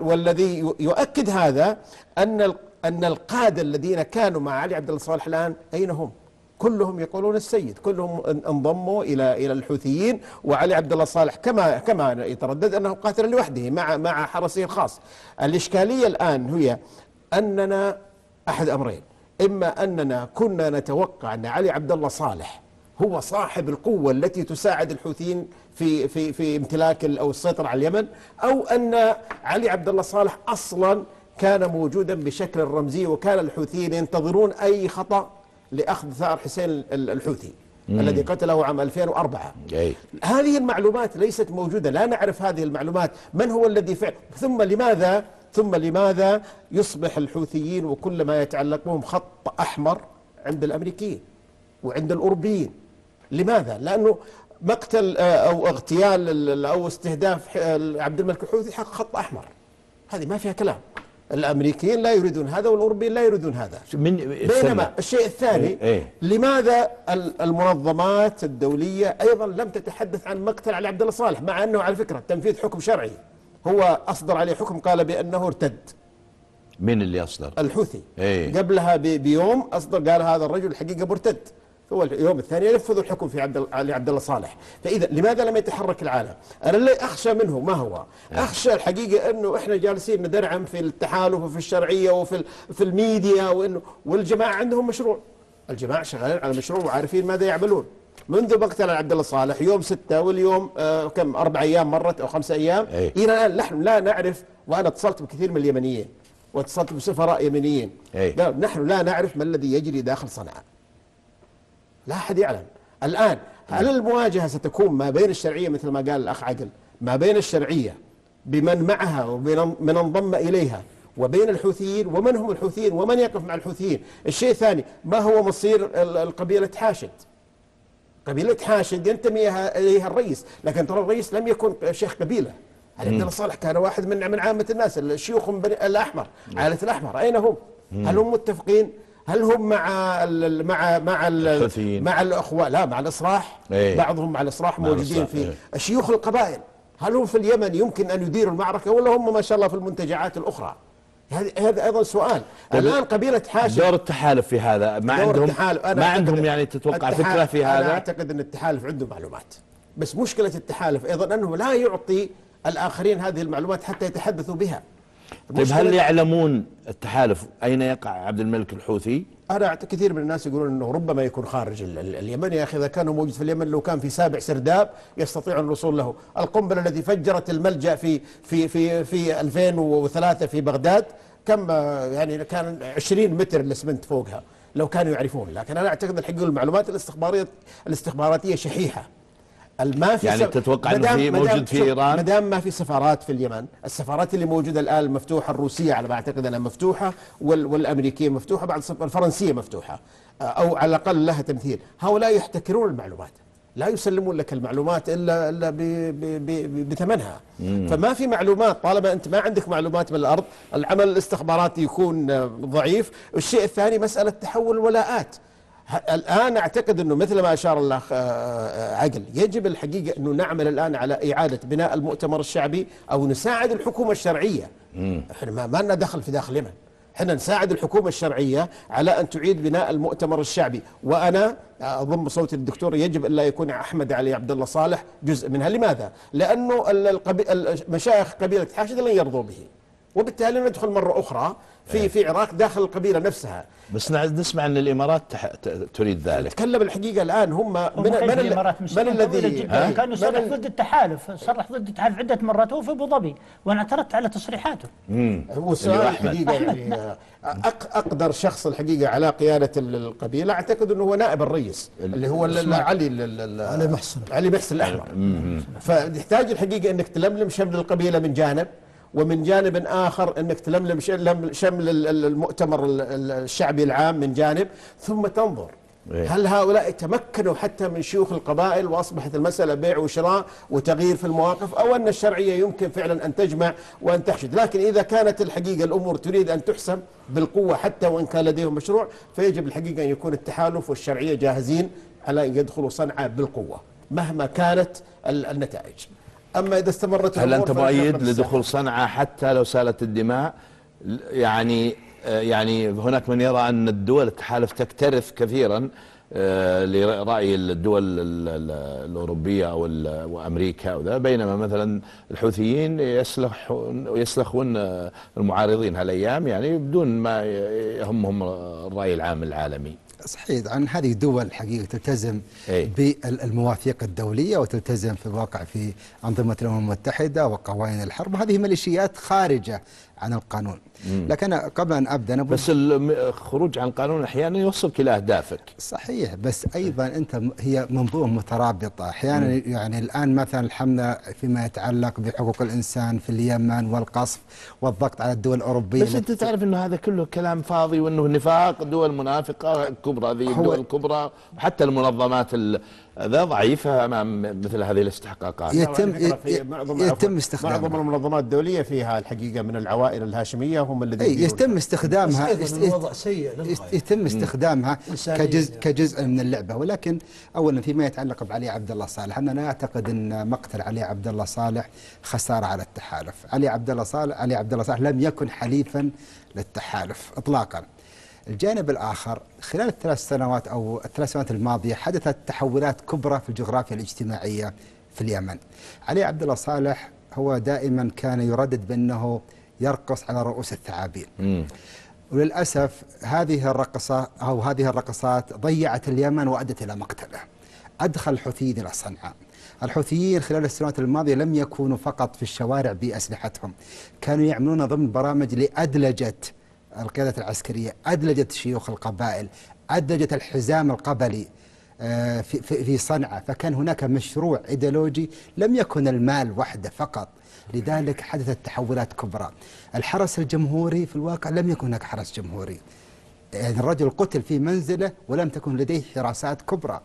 والذي يؤكد هذا ان أن القادة الذين كانوا مع علي عبدالله صالح الآن أين هم؟ كلهم يقولون السيد، كلهم انضموا إلى إلى الحوثيين. وعلي عبدالله صالح كما كما يتردد أنه قاتل لوحده مع مع حرسه الخاص. الإشكالية الآن هي أننا أحد أمرين، إما أننا كنا نتوقع أن علي عبدالله صالح هو صاحب القوة التي تساعد الحوثيين في في في امتلاك أو السيطرة على اليمن، أو أن علي عبدالله صالح أصلاً كان موجودا بشكل رمزي وكان الحوثيين ينتظرون أي خطأ لأخذ ثأر حسين الحوثي مم. الذي قتله عام ألفين وأربعة. جاي. هذه المعلومات ليست موجودة، لا نعرف هذه المعلومات، من هو الذي فعل، ثم لماذا ثم لماذا يصبح الحوثيين وكل ما يتعلق بهم خط أحمر عند الأمريكيين وعند الأوروبيين؟ لماذا؟ لأنه مقتل أو اغتيال أو استهداف عبد الملك الحوثي حق خط أحمر، هذه ما فيها كلام، الامريكيين لا يريدون هذا والاوروبيين لا يريدون هذا. بينما الشيء الثاني ايه ايه لماذا المنظمات الدوليه ايضا لم تتحدث عن مقتل علي عبدالله صالح، مع انه على فكره تنفيذ حكم شرعي، هو اصدر عليه حكم قال بانه ارتد. مين اللي اصدر؟ الحوثي. ايه قبلها بيوم اصدر قال هذا الرجل الحقيقه مرتد، هو اليوم الثاني نفذوا الحكم في عبد علي عبدالله صالح. فاذا لماذا لم يتحرك العالم؟ انا اللي اخشى منه ما هو؟ اخشى الحقيقه انه احنا جالسين ندرعم في التحالف وفي الشرعيه وفي في الميديا، وانه والجماعه عندهم مشروع، الجماعه شغالين على مشروع وعارفين ماذا يعملون. منذ مقتل عبدالله صالح يوم ستة واليوم آه كم اربع ايام مرت او خمس ايام الى الان نحن لا نعرف، وانا اتصلت بكثير من اليمنيين واتصلت بسفراء يمنيين، نحن لا نعرف ما الذي يجري داخل صنعاء، لا أحد يعلم. الآن هل المواجهة ستكون ما بين الشرعية مثل ما قال الأخ عقل، ما بين الشرعية بمن معها ومن انضم إليها، وبين الحوثيين ومن هم الحوثيين ومن يقف مع الحوثيين؟ الشيء الثاني ما هو مصير القبيلة حاشد؟ قبيلة حاشد ينتمي إليها الرئيس، لكن ترى الرئيس لم يكن شيخ قبيلة. علي عبدالله صالح كان واحد من من عامة الناس، الشيوخ الأحمر، عائلة الأحمر، أين هم؟ هل هم متفقين؟ هل هم مع ال مع مع ال مع الاخوان؟ لا، مع الاصلاح. ايه. بعضهم مع الاصلاح موجودين في ايه. شيوخ القبائل هل هم في اليمن يمكن ان يديروا المعركه ولا هم ما شاء الله في المنتجعات الاخرى؟ هذا ايضا سؤال. الان قبيله حاشد دور التحالف في هذا ما عندهم، ما عندهم يعني تتوقع فكره في هذا؟ انا اعتقد ان التحالف عنده معلومات، بس مشكله التحالف ايضا انه لا يعطي الاخرين هذه المعلومات حتى يتحدثوا بها. طيب هل يعلمون التحالف أين يقع عبد الملك الحوثي؟ أنا كثير من الناس يقولون أنه ربما يكون خارج اليمن. يا أخي إذا كانوا موجود في اليمن لو كان في سابع سرداب يستطيعون الوصول له. القنبلة التي فجرت الملجأ في في في في ألفين وثلاثة في بغداد كم يعني كان عشرين متر الاسمنت فوقها لو كانوا يعرفون. لكن أنا أعتقد الحقيقة المعلومات الاستخبارية الاستخباراتية شحيحة. ما في يعني تتوقع انه في موجود في ايران؟ ما دام ما في سفارات في اليمن، السفارات اللي موجوده الان مفتوحه، الروسيه على ما اعتقد انها مفتوحه، والامريكيه مفتوحه، بعد الفرنسيه مفتوحه او على الاقل لها تمثيل، هؤلاء يحتكرون المعلومات، لا يسلمون لك المعلومات الا الا بثمنها. فما في معلومات، طالما انت ما عندك معلومات من الارض، العمل الاستخباراتي يكون ضعيف. الشيء الثاني مساله تحول الولاءات. الآن أعتقد أنه مثل ما أشار الأخ عقل يجب الحقيقة أنه نعمل الآن على إعادة بناء المؤتمر الشعبي أو نساعد الحكومة الشرعية. إحنا ما لنا دخل في داخل اليمن، احنا نساعد الحكومة الشرعية على أن تعيد بناء المؤتمر الشعبي، وأنا أضم صوت الدكتور، يجب ألا يكون أحمد علي عبدالله صالح جزء منها. لماذا؟ لأنه مشايخ قبيلة حاشد لن يرضوا به، وبالتالي ندخل مرة أخرى في في عراق داخل القبيلة نفسها. بس نسمع أن الإمارات تح... تريد ذلك. تكلم الحقيقة الآن هم من من, ال... من الذي كانوا صرح ضد التحالف، صرح ضد التحالف عدة مرات وفي أبو ظبي، وأنا اعترضت على تصريحاته. امم الحقيقة يعني أقدر شخص الحقيقة على قيادة القبيلة أعتقد أنه هو نائب الرئيس اللي هو علي علي محسن علي محسن الأحمر. فتحتاج الحقيقة أنك تلملم شمل القبيلة من جانب، ومن جانب آخر أنك تلملم شمل المؤتمر الشعبي العام من جانب، ثم تنظر هل هؤلاء تمكنوا حتى من شيوخ القبائل وأصبحت المسألة بيع وشراء وتغيير في المواقف، أو أن الشرعية يمكن فعلا أن تجمع وأن تحشد. لكن إذا كانت الحقيقة الأمور تريد أن تحسم بالقوة حتى وإن كان لديهم مشروع، فيجب الحقيقة أن يكون التحالف والشرعية جاهزين على أن يدخلوا صنعاء بالقوة مهما كانت النتائج. أما إذا استمرت هل أنت مؤيد لدخول صنعاء حتى لو سالت الدماء؟ يعني يعني هناك من يرى أن الدول التحالف تكترث كثيرا لرأي الدول الأوروبية أو وأمريكا وذا، بينما مثلا الحوثيين يسلخ يسلخون المعارضين هالأيام يعني بدون ما يهمهم الرأي العام العالمي. صحيح، عن هذه الدول حقيقة تلتزم بالمواثيق الدولية وتلتزم في الواقع في أنظمة الأمم المتحدة وقوانين الحرب، وهذه ميليشيات خارجة عن القانون. مم. لكن قبل أن أبدأ أنا بس الخروج عن القانون أحيانا يوصلك إلى أهدافك. صحيح، بس أيضا أنت هي منظومة مترابطة أحيانا. مم. يعني الآن مثلا الحملة فيما يتعلق بحقوق الإنسان في اليمن والقصف والضغط على الدول الأوروبية، بس أنت تعرف أنه هذا كله كلام فاضي وأنه نفاق، دول منافقة الكبرى ذي الدول الكبرى، حتى المنظمات ذا ضعيفة أمام مثل هذه الاستحقاقات. يتم معظم يتم استخدام معظم المنظمات الدولية فيها الحقيقة من العوائل الهاشمية هم الذين يتم استخدامها، الوضع سيء يتم استخدامها كجزء كجزء من اللعبة. ولكن أولا فيما يتعلق بعلي عبدالله صالح، أنا أعتقد أن مقتل علي عبدالله صالح خسارة على التحالف. علي عبدالله صالح علي عبدالله صالح لم يكن حليفا للتحالف إطلاقا. الجانب الآخر، خلال الثلاث سنوات أو الثلاث سنوات الماضية حدثت تحولات كبرى في الجغرافيا الاجتماعية في اليمن. علي عبدالله صالح هو دائما كان يردد بأنه يرقص على رؤوس الثعابين، وللأسف هذه الرقصة أو هذه الرقصات ضيعت اليمن وأدت إلى مقتله. أدخل الحوثيين إلى صنعاء. الحوثيين خلال السنوات الماضية لم يكونوا فقط في الشوارع بأسلحتهم، كانوا يعملون ضمن برامج لأدلجة القيادة العسكرية، أدلجت شيوخ القبائل، أدلجت الحزام القبلي في في صنعاء، فكان هناك مشروع إيديولوجي لم يكن المال وحده فقط، لذلك حدثت تحولات كبرى. الحرس الجمهوري في الواقع لم يكن هناك حرس جمهوري، يعني الرجل قتل في منزله ولم تكن لديه حراسات كبرى.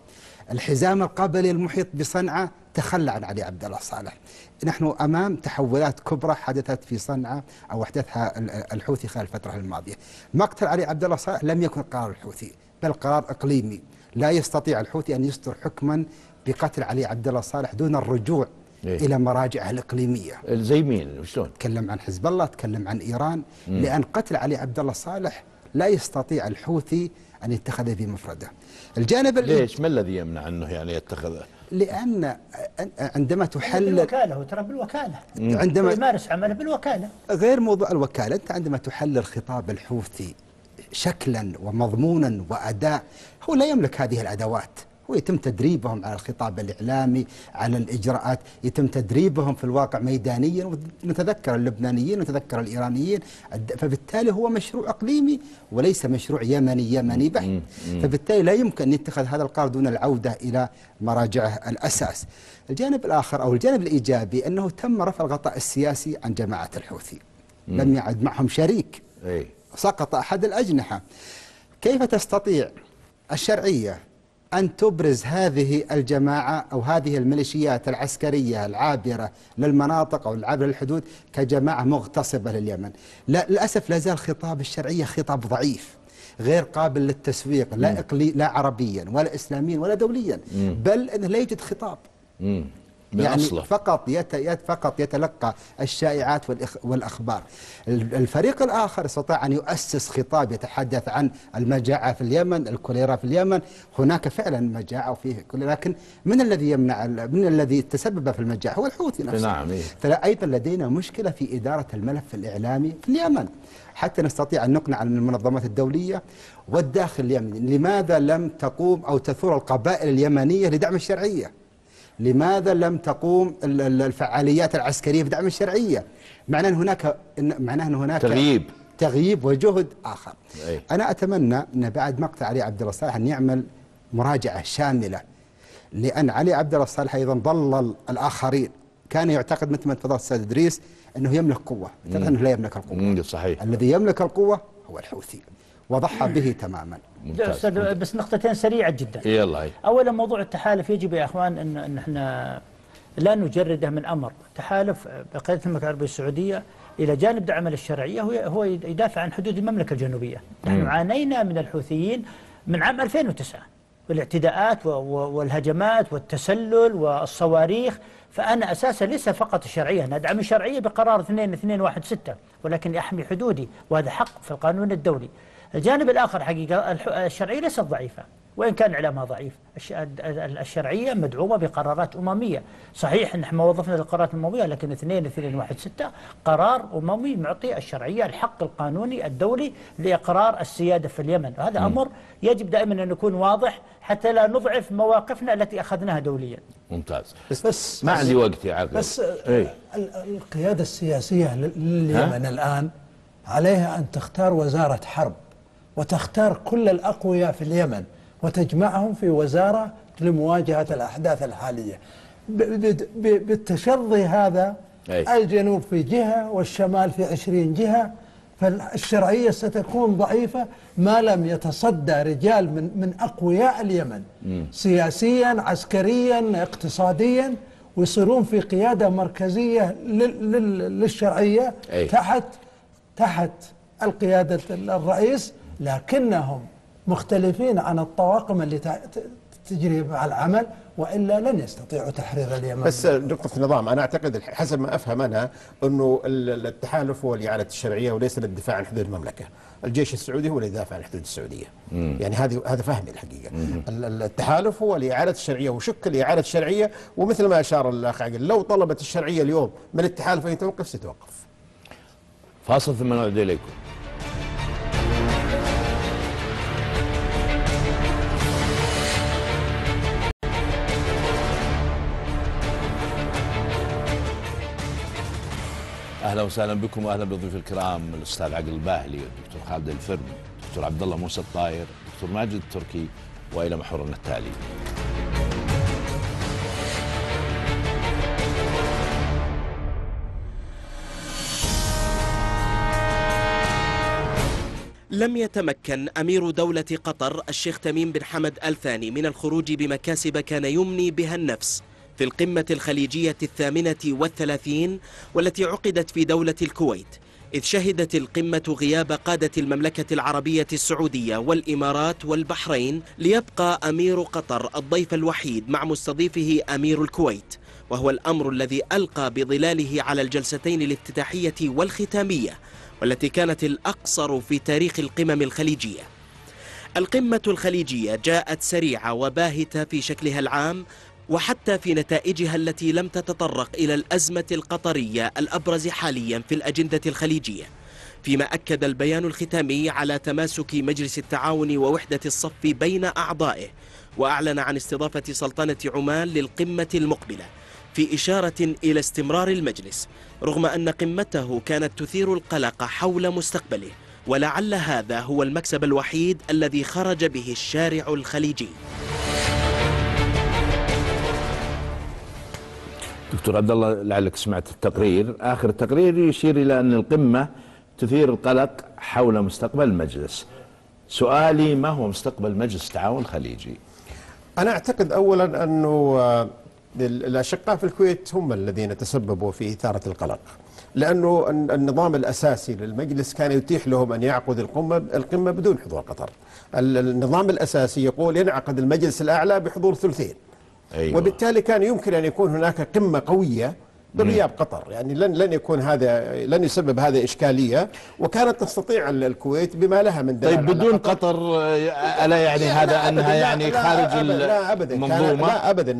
الحزام القبلي المحيط بصنعاء تخلى عن علي عبدالله صالح. نحن أمام تحولات كبرى حدثت في صنعاء أو أحدثها الحوثي خلال الفترة الماضية. مقتل علي عبدالله صالح لم يكن قرار الحوثي، بل قرار إقليمي. لا يستطيع الحوثي أن يصدر حكما بقتل علي عبدالله صالح دون الرجوع إيه؟ إلى مراجعه الإقليمية. زي مين؟ شلون؟ تكلم عن حزب الله، تكلم عن إيران، مم. لأن قتل علي عبدالله صالح لا يستطيع الحوثي أن يتخذه بمفرده. الجانب ليش؟ ما الذي يمنع أنه يعني يتخذه؟ لأن عندما تحلل بالوكالة، ترى بالوكالة، عندما يمارس عمله بالوكالة. غير موضوع الوكالة، أنت عندما تحلل خطاب الحوثي شكلا ومضمونا وأداء، هو لا يملك هذه الأدوات. هو يتم تدريبهم على الخطاب الإعلامي، على الإجراءات، يتم تدريبهم في الواقع ميدانيا، ونتذكر اللبنانيين ونتذكر الإيرانيين، فبالتالي هو مشروع إقليمي وليس مشروع يمني يمني بحت، فبالتالي لا يمكن أن يتخذ هذا القرار دون العودة إلى مراجعه الأساس. الجانب الآخر أو الجانب الإيجابي أنه تم رفع الغطاء السياسي عن جماعة الحوثي، لم يعد معهم شريك، سقط أحد الأجنحة. كيف تستطيع الشرعية أن تبرز هذه الجماعة أو هذه الميليشيات العسكرية العابرة للمناطق أو العابرة للحدود كجماعة مغتصبة لليمن؟ لا، للأسف لا زال خطاب الشرعية خطاب ضعيف غير قابل للتسويق، لا إقلي لا عربيا ولا إسلاميا ولا دوليا، بل أنه لا يوجد خطاب. يعني أصله. فقط يت فقط يتلقى الشائعات والأخبار. الفريق الآخر استطاع أن يؤسس خطاب يتحدث عن المجاعة في اليمن، الكوليرا في اليمن، هناك فعلا مجاعة وفيه كوليرا، لكن من الذي يمنع من الذي تسبب في المجاعة؟ هو الحوثي نفسه. نعم. فأيضا لدينا مشكلة في إدارة الملف الإعلامي في اليمن حتى نستطيع أن نقنع المنظمات الدولية والداخل اليمني. لماذا لم تقوم أو تثور القبائل اليمنية لدعم الشرعية؟ لماذا لم تقوم الفعاليات العسكرية في دعم الشرعية؟ معناه أن هناك معناه أن هناك تغييب تغييب وجهد آخر. أي. أنا أتمنى أن بعد مقطع علي عبدالله صالح أن يعمل مراجعة شاملة، لأن علي عبدالله صالح أيضا ضلل الآخرين. كان يعتقد مثل ما تفضل السيد إدريس أنه يملك قوة، طلع أنه لا يملك القوة. صحيح. الذي يملك القوة هو الحوثي وضحى به تماما. ممتاز. بس نقطتين سريعة جدا. يلا. أولا موضوع التحالف يجب يا إخوان أن أن احنا لا نجرده من أمر. التحالف بقيادة المملكة العربية السعودية إلى جانب دعم الشرعية هو هو يدافع عن حدود المملكة الجنوبية. نحن عانينا من الحوثيين من عام ألفين وتسعة والاعتداءات والهجمات والتسلل والصواريخ. فأنا أساسا ليس فقط الشرعية، أنا أدعم الشرعية بقرار اثنين اثنين واحد ستة ولكن أحمي حدودي وهذا حق في القانون الدولي. الجانب الآخر حقيقة الشرعية ليست ضعيفة وإن كان إعلامها ضعيف. الشرعية مدعومة بقرارات أممية، صحيح نحن ما وظفنا القرارات الأممية لكن اثنين اثنين واحد ستة قرار أممي معطي الشرعية الحق القانوني الدولي لإقرار السيادة في اليمن، وهذا م. أمر يجب دائما أن يكون واضح حتى لا نضعف مواقفنا التي أخذناها دوليا. ممتاز. بس, بس ما عندي وقت يا عقل. بس ايه؟ القيادة السياسية لليمن الآن عليها أن تختار وزارة حرب وتختار كل الأقوياء في اليمن وتجمعهم في وزارة لمواجهة الأحداث الحالية. بالتشظي هذا أي. الجنوب في جهة والشمال في عشرين جهة، فالشرعية ستكون ضعيفة ما لم يتصدى رجال من من أقوياء اليمن م. سياسيا عسكريا اقتصاديا ويصيرون في قيادة مركزية للشرعية أي. تحت تحت القيادة الرئيس، لكنهم مختلفين عن الطواقم اللي تجري مع العمل والا لن يستطيعوا تحرير اليمن. بس نقطة نظام، انا اعتقد حسب ما افهم انا انه التحالف هو لاعاده الشرعية وليس للدفاع عن حدود المملكة. الجيش السعودي هو اللي يدافع عن حدود السعودية. مم. يعني هذه هذا فهمي الحقيقة. مم. التحالف هو لإعادة الشرعية وشكل إعادة الشرعية، ومثل ما اشار الاخ عقل لو طلبت الشرعية اليوم من التحالف ان يتوقف سيتوقف. فاصل ثم نعود اليكم. اهلا وسهلا بكم واهلا بضيوف الكرام الاستاذ عقل باهلي والدكتور خالد الفرم، الدكتور عبد الله موسى الطاير، الدكتور ماجد التركي والى محورنا التالي. لم يتمكن أمير دولة قطر الشيخ تميم بن حمد الثاني من الخروج بمكاسب كان يمني بها النفس في القمة الخليجية الثامنة والثلاثين والتي عقدت في دولة الكويت، إذ شهدت القمة غياب قادة المملكة العربية السعودية والإمارات والبحرين، ليبقى أمير قطر الضيف الوحيد مع مستضيفه أمير الكويت، وهو الأمر الذي ألقى بظلاله على الجلستين الافتتاحية والختامية والتي كانت الأقصر في تاريخ القمم الخليجية. القمة الخليجية جاءت سريعة وباهتة في شكلها العام وحتى في نتائجها التي لم تتطرق إلى الأزمة القطرية الأبرز حاليا في الأجندة الخليجية، فيما أكد البيان الختامي على تماسك مجلس التعاون ووحدة الصف بين أعضائه، وأعلن عن استضافة سلطنة عمان للقمة المقبلة في إشارة إلى استمرار المجلس رغم أن قمته كانت تثير القلق حول مستقبله، ولعل هذا هو المكسب الوحيد الذي خرج به الشارع الخليجي. دكتور عبد الله لعلك سمعت التقرير، آخر التقرير يشير إلى أن القمة تثير القلق حول مستقبل المجلس. سؤالي ما هو مستقبل مجلس التعاون الخليجي؟ أنا أعتقد أولا أنه الأشقاء في الكويت هم الذين تسببوا في إثارة القلق، لأنه النظام الأساسي للمجلس كان يتيح لهم أن يعقد القمة القمة بدون حضور قطر. النظام الأساسي يقول ينعقد المجلس الأعلى بحضور ثلثين، أيوة. وبالتالي كان يمكن أن يكون هناك قمة قوية بغياب قطر، يعني لن لن يكون هذا، لن يسبب هذا إشكالية، وكانت تستطيع الكويت بما لها من دلالة. طيب بدون قطر, قطر ألا يعني هذا أنها يعني خارج المنظومة؟ لا أبدا،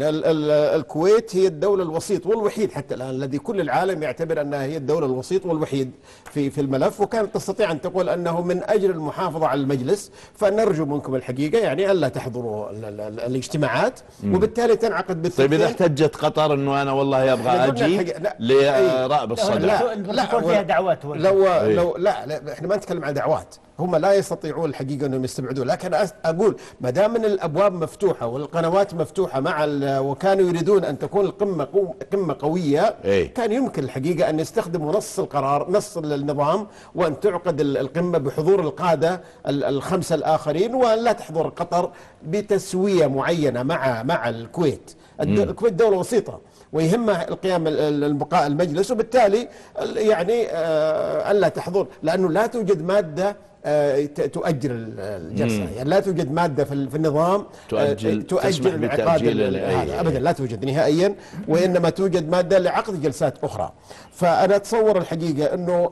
الكويت هي الدولة الوسيط والوحيد حتى الآن الذي كل العالم يعتبر أنها هي الدولة الوسيط والوحيد في في الملف، وكانت تستطيع أن تقول أنه من أجل المحافظة على المجلس فنرجو منكم الحقيقة يعني ألا تحضروا الاجتماعات، وبالتالي تنعقد بالثلاثين. طيب إذا احتجت قطر أنه أنا والله أبغى أجي لرأب الصدر، لا لا فيها دعوات لو لو لا, لا احنا ما نتكلم عن دعوات، هم لا يستطيعون الحقيقه انهم يستبعدون، لكن اقول ما دام ان الابواب مفتوحه والقنوات مفتوحه مع وكانوا يريدون ان تكون القمه قمه قويه، كان يمكن الحقيقه ان يستخدموا نص القرار نص النظام وان تعقد القمه بحضور القاده الخمسه الاخرين ولا تحضر قطر بتسويه معينه مع مع الكويت. الكويت دوله وسيطه ويهمها القيام البقاء المجلس، وبالتالي يعني ألا تحضر، لأنه لا توجد مادة تؤجل الجلسة، يعني لا توجد مادة في النظام تؤجل تؤجل العقد هذا أبدا، لا توجد نهائيا، وإنما توجد مادة لعقد جلسات أخرى. فأنا أتصور الحقيقة أنه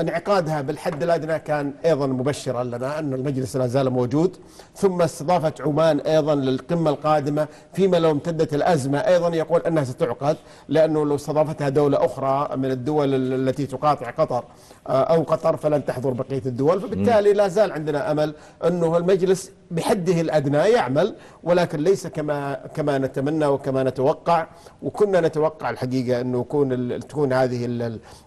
انعقادها بالحد الأدنى كان أيضا مبشرا لنا أن المجلس لا زال موجود، ثم استضافة عمان أيضا للقمة القادمة فيما لو امتدت الأزمة أيضا يقول أنها ستعقد، لأنه لو استضافتها دولة أخرى من الدول التي تقاطع قطر أو قطر فلن تحضر بقية الدول، فبالتالي لا زال عندنا أمل أنه المجلس بحده الأدنى يعمل، ولكن ليس كما كما نتمنى وكما نتوقع، وكنا نتوقع الحقيقة أنه يكون تكون هذه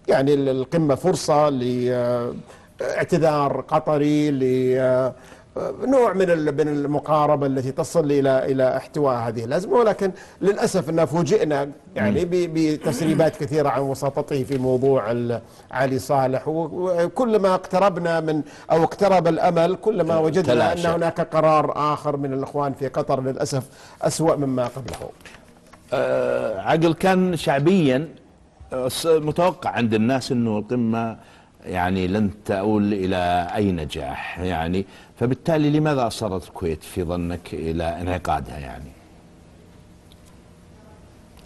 يعني القمة فرصة لاعتذار قطري ل نوع من المقاربة التي تصل إلى إلى احتواء هذه الأزمة، ولكن للأسف أننا فوجئنا يعني بتسريبات كثيرة عن وساطته في موضوع علي صالح، وكلما اقتربنا من أو اقترب الأمل كلما وجدنا أن هناك قرار آخر من الإخوان في قطر للأسف أسوأ مما قبله. أه عقل كان شعبيا متوقع عند الناس أنه القمة يعني لن تؤول إلى أي نجاح، يعني فبالتالي لماذا أصرت الكويت في ظنك إلى انعقادها؟ يعني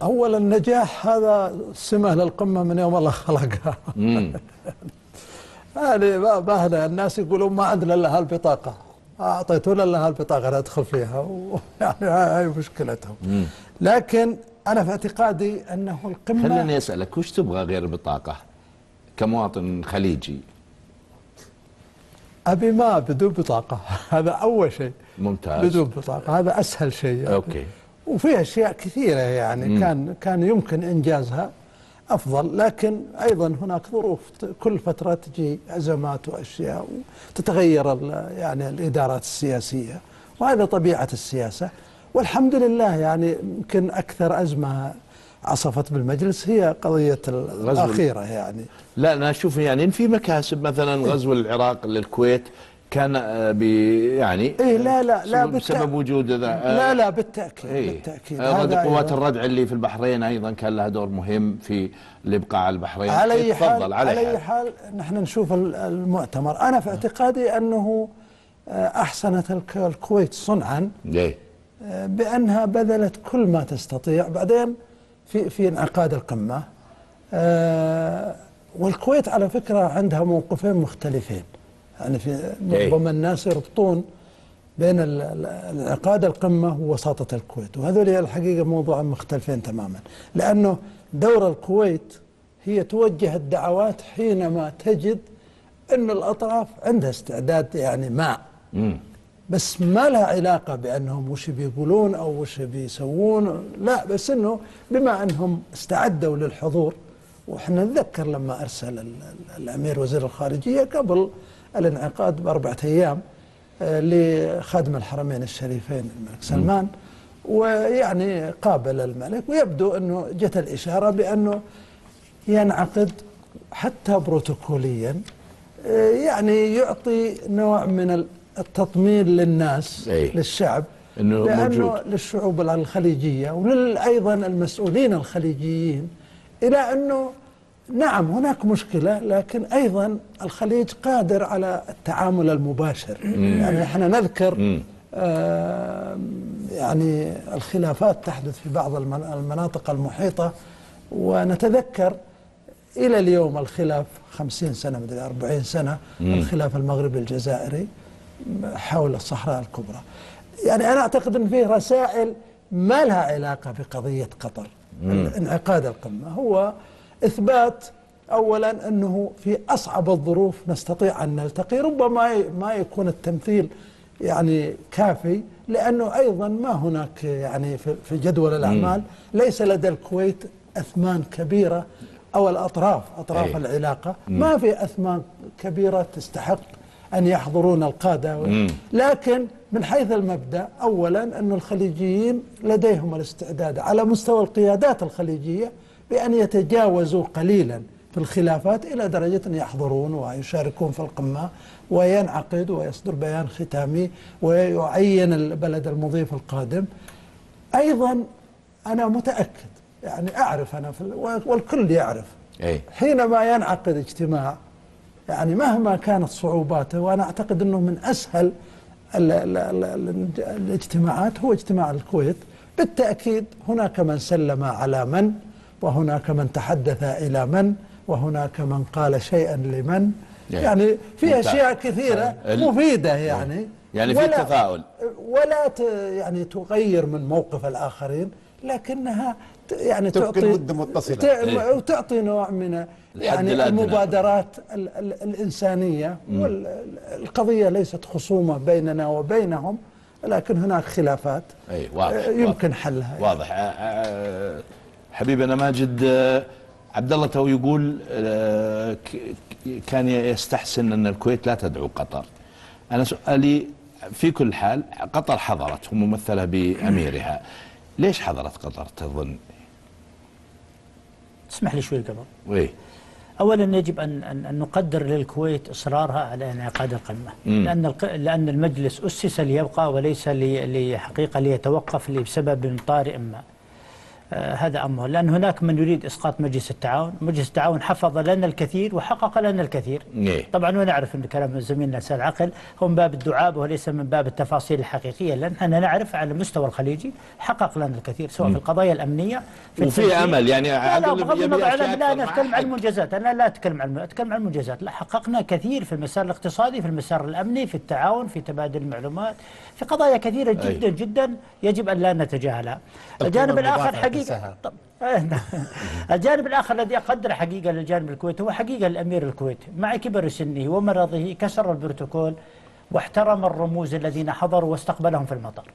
أولا النجاح هذا سمة للقمة من يوم الله خلقها. يعني باهنا الناس يقولون ما عندنا إلا هالبطاقة، أعطيتونا إلا هالبطاقة ندخل فيها، ويعني هاي مشكلتهم. مم. لكن أنا في اعتقادي أنه القمة، خليني أسألك وش تبغى غير البطاقة كمواطن خليجي؟ أبي ما بدون بطاقة، هذا أول شيء. ممتاز. بدون بطاقة هذا أسهل شيء يعني. أوكي. وفي أشياء كثيرة يعني مم. كان كان يمكن إنجازها أفضل، لكن أيضا هناك ظروف، كل فترة تجي أزمات وأشياء وتتغير يعني الإدارات السياسية، وهذا طبيعة السياسة. والحمد لله يعني يمكن أكثر أزمة عصفت بالمجلس هي قضية الأخيرة يعني. لا أنا أشوف يعني في مكاسب، مثلا غزو العراق للكويت كان يعني إيه لا لا لا بسبب وجود ذا لا لا بالتأكيد إيه بالتأكيد هذا قوات الردع اللي في البحرين أيضا كان لها دور مهم في الإبقاء على البحرين. على أي حال على أي حال نحن نشوف المؤتمر، أنا في اعتقادي أنه أحسنت الكويت صنعا إيه؟ بأنها بذلت كل ما تستطيع بعدين في في انعقاد القمة. آه والكويت على فكرة عندها موقفين مختلفين، يعني في معظم الناس يربطون بين انعقاد القمة ووساطة الكويت، وهذول الحقيقة موضوعين مختلفين تماما، لأنه دور الكويت هي توجه الدعوات حينما تجد أن الأطراف عندها استعداد يعني مع مم. بس ما لها علاقة بأنهم وش بيقولون أو وش بيسوون، لا بس أنه بما أنهم استعدوا للحضور. وإحنا نتذكر لما أرسل الأمير وزير الخارجية قبل الانعقاد بأربعة أيام لخادم الحرمين الشريفين الملك سلمان، ويعني قابل الملك، ويبدو أنه جت الإشارة بأنه ينعقد حتى بروتوكوليا يعني يعطي نوع من ال التطمين للناس أي. للشعب إنه لأنه موجود. للشعوب الخليجية وأيضا المسؤولين الخليجيين إلى أنه نعم هناك مشكلة، لكن أيضا الخليج قادر على التعامل المباشر. مم. يعني احنا نذكر آه يعني الخلافات تحدث في بعض المناطق المحيطة، ونتذكر إلى اليوم الخلاف خمسين سنة مدري أربعين سنة مم. الخلاف المغربي الجزائري حول الصحراء الكبرى. يعني أنا أعتقد أن فيه رسائل ما لها علاقة بقضية قطر. انعقاد القمة هو إثبات أولا أنه في أصعب الظروف نستطيع أن نلتقي، ربما ما يكون التمثيل يعني كافي، لأنه أيضا ما هناك يعني في جدول الأعمال ليس لدى الكويت أثمان كبيرة، أو الأطراف أطراف العلاقة ما في أثمان كبيرة تستحق أن يحضرون القادة. لكن من حيث المبدأ أولا أن الخليجيين لديهم الاستعداد على مستوى القيادات الخليجية بأن يتجاوزوا قليلا في الخلافات إلى درجة أن يحضرون ويشاركون في القمة، وينعقد ويصدر بيان ختامي ويعين البلد المضيف القادم. أيضا أنا متأكد يعني أعرف أنا في والكل يعرف حينما ينعقد اجتماع يعني مهما كانت صعوباته، وأنا أعتقد أنه من أسهل ال ال ال الاجتماعات هو اجتماع الكويت، بالتأكيد هناك من سلم على من، وهناك من تحدث إلى من، وهناك من قال شيئا لمن، يعني في أشياء كثيرة مفيدة يعني يعني في تفاؤل ولا يعني تغير من موقف الآخرين، لكنها يعني تعطي مده متصله وتعطي نوع من يعني المبادرات ال ال الانسانيه. والقضيه ليست خصومه بيننا وبينهم، لكن هناك خلافات واضح يمكن واضح حلها. واضح يعني. حبيبنا ماجد عبد الله تو يقول كان يستحسن ان الكويت لا تدعو قطر. انا سؤالي في كل حال قطر حضرت وممثله باميرها، ليش حضرت قطر تظن؟ تسمح لي شوي قبل. وي. اولا يجب ان ان نقدر للكويت اصرارها على انعقاد القمه، مم. لان لان المجلس اسس ليبقى وليس لحقيقه ليتوقف بسبب طارئ ما. آه هذا امر، لان هناك من يريد اسقاط مجلس التعاون، مجلس التعاون حفظ لنا الكثير وحقق لنا الكثير. مم. طبعا ونعرف ان كلام زميلنا سال عقل هو من باب الدعابه وليس من باب التفاصيل الحقيقيه، لاننا نعرف على المستوى الخليجي حقق لنا الكثير سواء مم. في القضايا الامنيه في وفي امل يعني لا, لا بغض النظر انا لا نتكلم عن المنجزات، انا لا اتكلم عن اتكلم عن المنجزات، لا حققنا كثير في المسار الاقتصادي، في المسار الامني، في التعاون، في تبادل المعلومات، في قضايا كثيره جدا أي. جدا يجب ان لا نتجاهلها. الجانب الاخر حقيقي طب الجانب الآخر الذي أقدر حقيقة للجانب الكويتي هو حقيقة الأمير الكويتي مع كبر سنه ومرضه كسر البروتوكول واحترم الرموز الذين حضروا واستقبلهم في المطار.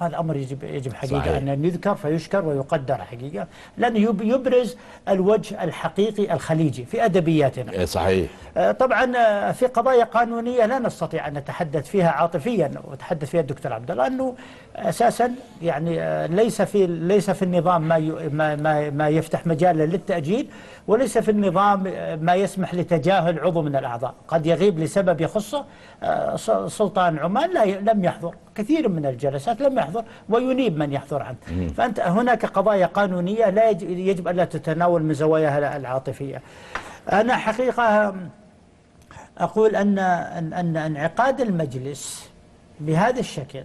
هذا أمر يجب يجب حقيقة أن يذكر فيشكر ويقدر حقيقة، لأنه يبرز الوجه الحقيقي الخليجي في أدبياتنا. صحيح. طبعا في قضايا قانونية لا نستطيع أن نتحدث فيها عاطفيا، وتحدث فيها الدكتور عبد الله أنه أساسا يعني ليس في ليس في النظام ما ما ما, ما يفتح مجالا للتأجيل، وليس في النظام ما يسمح لتجاهل عضو من الأعضاء، قد يغيب لسبب يخصه. سلطان عمان لا لم يحضر كثير من الجلسات، لم يحضر وينيب من يحضر عنه. فأنت هناك قضايا قانونية لا يجب ألا تتناول من زواياها العاطفية. أنا حقيقة أقول أن أن انعقاد المجلس بهذا الشكل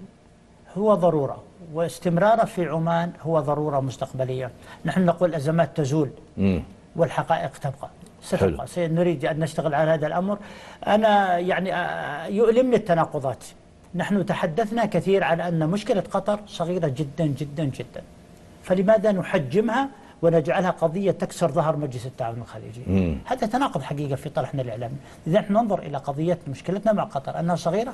هو ضرورة، واستمراره في عمان هو ضرورة مستقبلية. نحن نقول الأزمات تزول والحقائق تبقى. ستبقى. سنريد أن نشتغل على هذا الأمر. أنا يعني يؤلمني التناقضات. نحن تحدثنا كثير على أن مشكلة قطر صغيرة جدا جدا جدا، فلماذا نحجمها ونجعلها قضية تكسر ظهر مجلس التعاون الخليجي؟ مم. هذا تناقض حقيقة في طرحنا الإعلامي. إذا نحن ننظر إلى قضية مشكلتنا مع قطر أنها صغيرة،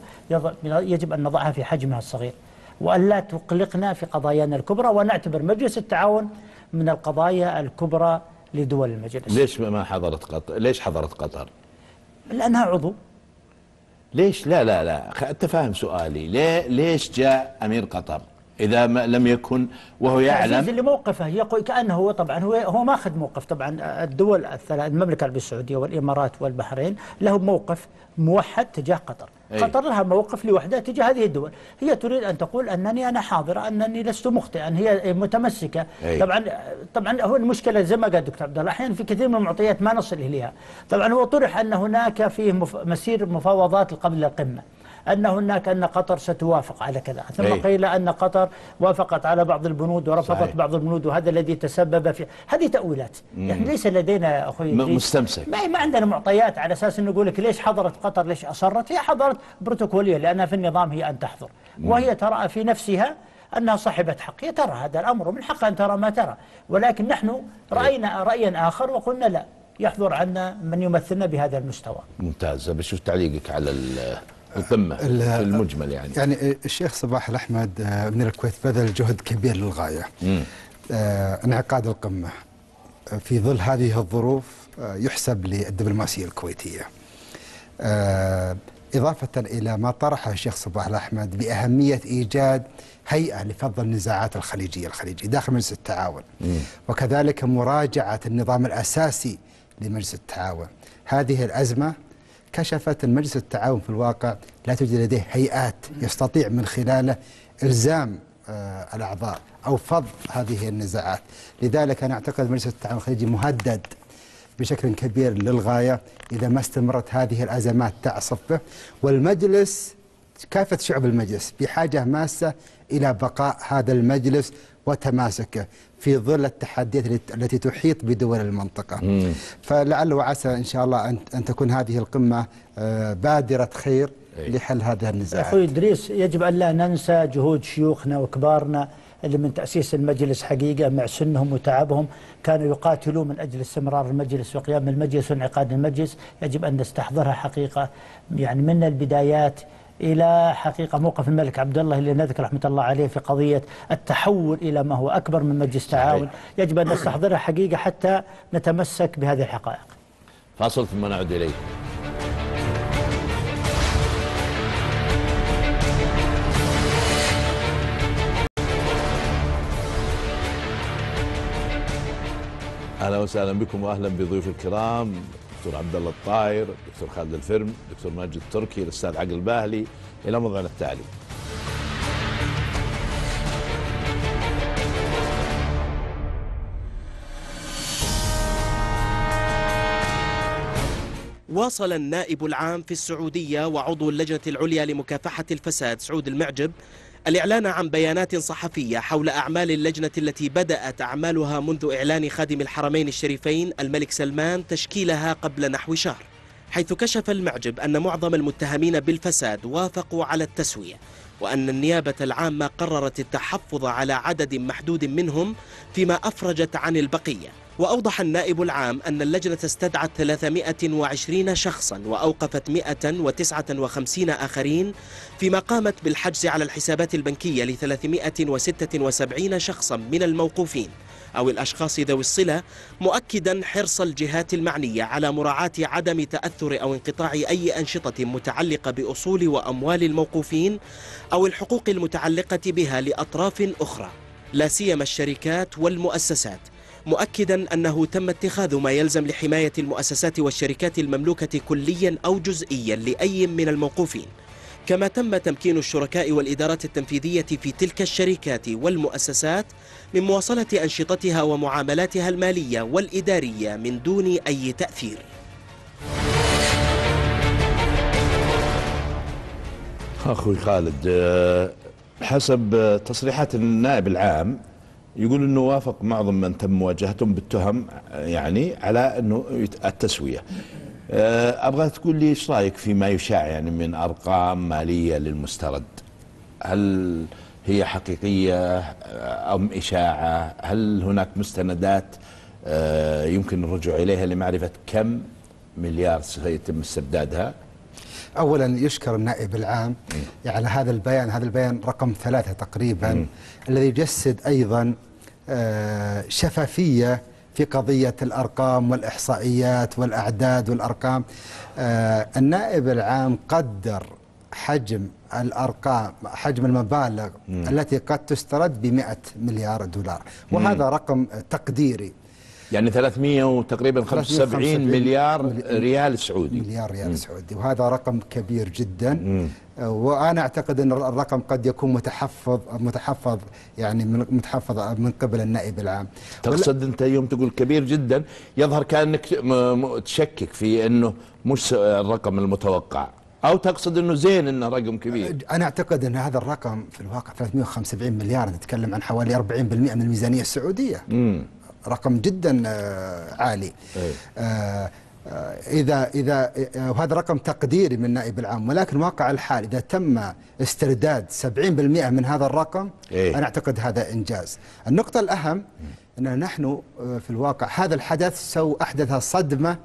يجب أن نضعها في حجمها الصغير وألا تقلقنا في قضايانا الكبرى، ونعتبر مجلس التعاون من القضايا الكبرى لدول المجلس. ليش ما حضرت قطر؟ ليش حضرت قطر؟ لأنها عضو. ليش؟ لا لا لا أنت فاهم سؤالي. ليه ليش جاء أمير قطر إذا ما لم يكن وهو يعلم؟ تعزيز لموقفه، يقول كأنه هو طبعا هو هو ماخذ موقف. طبعا الدول الثلاث المملكة العربية السعودية والإمارات والبحرين له موقف موحد تجاه قطر. أي. قطر لها موقف لوحدها تجاه هذه الدول، هي تريد أن تقول أنني أنا حاضرة، أنني لست مخطئا، هي متمسكة. أي. طبعا طبعا هو المشكلة زي ما قال الدكتور عبد الله أحيانا في كثير من المعطيات ما نصل إليها. طبعا هو طرح أن هناك فيه مسير مفاوضات قبل القمة، أن هناك أن قطر ستوافق على كذا، ثم أي. قيل أن قطر وافقت على بعض البنود ورفضت صحيح. بعض البنود، وهذا الذي تسبب في هذه تأويلات. يعني ليس لدينا أخوي مستمسك، ما, ما عندنا معطيات على أساس أنه يقول لك ليش حضرت قطر، ليش أصرت. هي حضرت بروتوكولية لأنها في النظام هي أن تحضر، وهي ترى في نفسها أنها صاحبة حق، هي ترى هذا الأمر ومن حقها أن ترى ما ترى، ولكن نحن رأينا رأيا آخر وقلنا لا، يحضر عنا من يمثلنا بهذا المستوى. ممتاز، بشوف تعليقك على القمة في المجمل. يعني يعني الشيخ صباح الأحمد من الكويت بذل جهد كبير للغاية. مم. انعقاد القمة في ظل هذه الظروف يحسب للدبلوماسية الكويتية، إضافة إلى ما طرحه الشيخ صباح الأحمد بأهمية إيجاد هيئة لفض النزاعات الخليجية الخليجي داخل مجلس التعاون، مم. وكذلك مراجعة النظام الأساسي لمجلس التعاون. هذه الأزمة كشفت أن مجلس التعاون في الواقع لا توجد لديه هيئات يستطيع من خلاله إلزام آه الأعضاء أو فض هذه النزاعات. لذلك أنا أعتقد مجلس التعاون الخليجي مهدد بشكل كبير للغاية إذا ما استمرت هذه الأزمات تعصف به، والمجلس كافة شعب المجلس بحاجة ماسة إلى بقاء هذا المجلس وتماسكه في ظل التحديات التي تحيط بدول المنطقة. مم. فلعل وعسى إن شاء الله أن تكون هذه القمة بادرة خير لحل هذا النزاع. أخوي إدريس، يجب أن لا ننسى جهود شيوخنا وكبارنا اللي من تأسيس المجلس حقيقة مع سنهم وتعبهم كانوا يقاتلوا من أجل استمرار المجلس وقيام المجلس وانعقاد المجلس، يجب أن نستحضرها حقيقة، يعني من البدايات إلى حقيقة موقف الملك عبد الله اللي نذكر رحمة الله عليه في قضية التحول إلى ما هو أكبر من مجلس تعاون، يجب أن نستحضرها حقيقة حتى نتمسك بهذه الحقائق. فاصل ثم نعود إليه. أهلا وسهلا بكم وأهلا بضيوف الكرام، دكتور عبد الله الطاير، دكتور خالد الفرم، دكتور ماجد التركي، الأستاذ عقل باهلي، إلى موضوعنا التالي. واصل النائب العام في السعودية وعضو اللجنة العليا لمكافحة الفساد سعود المعجب الإعلان عن بيانات صحفية حول أعمال اللجنة التي بدأت أعمالها منذ إعلان خادم الحرمين الشريفين الملك سلمان تشكيلها قبل نحو شهر، حيث كشف المعجب أن معظم المتهمين بالفساد وافقوا على التسوية، وأن النيابة العامة قررت التحفظ على عدد محدود منهم فيما أفرجت عن البقية. وأوضح النائب العام أن اللجنة استدعت ثلاثمئة وعشرين شخصا وأوقفت مئة وتسعة وخمسين آخرين، فيما قامت بالحجز على الحسابات البنكية ل ثلاثمئة وستة وسبعين شخصا من الموقوفين أو الأشخاص ذوي الصلة، مؤكدا حرص الجهات المعنية على مراعاة عدم تأثر أو انقطاع أي أنشطة متعلقة بأصول وأموال الموقوفين أو الحقوق المتعلقة بها لأطراف أخرى لا سيما الشركات والمؤسسات، مؤكدا أنه تم اتخاذ ما يلزم لحماية المؤسسات والشركات المملوكة كليا أو جزئيا لأي من الموقوفين، كما تم تمكين الشركاء والإدارات التنفيذية في تلك الشركات والمؤسسات من مواصلة أنشطتها ومعاملاتها المالية والإدارية من دون أي تأثير. أخوي خالد، حسب تصريحات النائب العام يقول أنه وافق معظم من تم مواجهتهم بالتهم يعني على أنه التسوية. أبغى تقول لي إيش رأيك فيما يشاع يعني من أرقام مالية للمسترد؟ هل هي حقيقية أم إشاعة؟ هل هناك مستندات يمكن الرجوع إليها لمعرفة كم مليار سيتم استردادها؟ أولا يشكر النائب العام على يعني هذا البيان، هذا البيان رقم ثلاثة تقريبا، م. الذي يجسد أيضا شفافية في قضية الأرقام والإحصائيات والأعداد والأرقام. النائب العام قدر حجم الأرقام، حجم المبالغ م. التي قد تسترد بمئة مليار دولار، وهذا م. رقم تقديري، يعني ثلاثمئة وتقريبا خمسة وسبعين مليار ريال سعودي، مليار ريال م. سعودي، وهذا رقم كبير جدا. م. وأنا أعتقد أن الرقم قد يكون متحفظ متحفظ يعني متحفظ من قبل النائب العام. تقصد أنت يوم تقول كبير جدا يظهر كأنك تشكك في أنه مش الرقم المتوقع أو تقصد أنه زين أنه رقم كبير؟ أنا أعتقد أن هذا الرقم في الواقع ثلاثمئة وخمسة وسبعين مليار، نتكلم عن حوالي أربعين بالمئة من الميزانية السعودية. مم. رقم جدا عالي. أي. آه إذا إذا وهذا رقم تقديري من نائب العام، ولكن واقع الحال إذا تم استرداد سبعين بالمئة من هذا الرقم، إيه؟ أنا أعتقد هذا إنجاز. النقطة الأهم أن نحن في الواقع هذا الحدث سو أحدث صدمة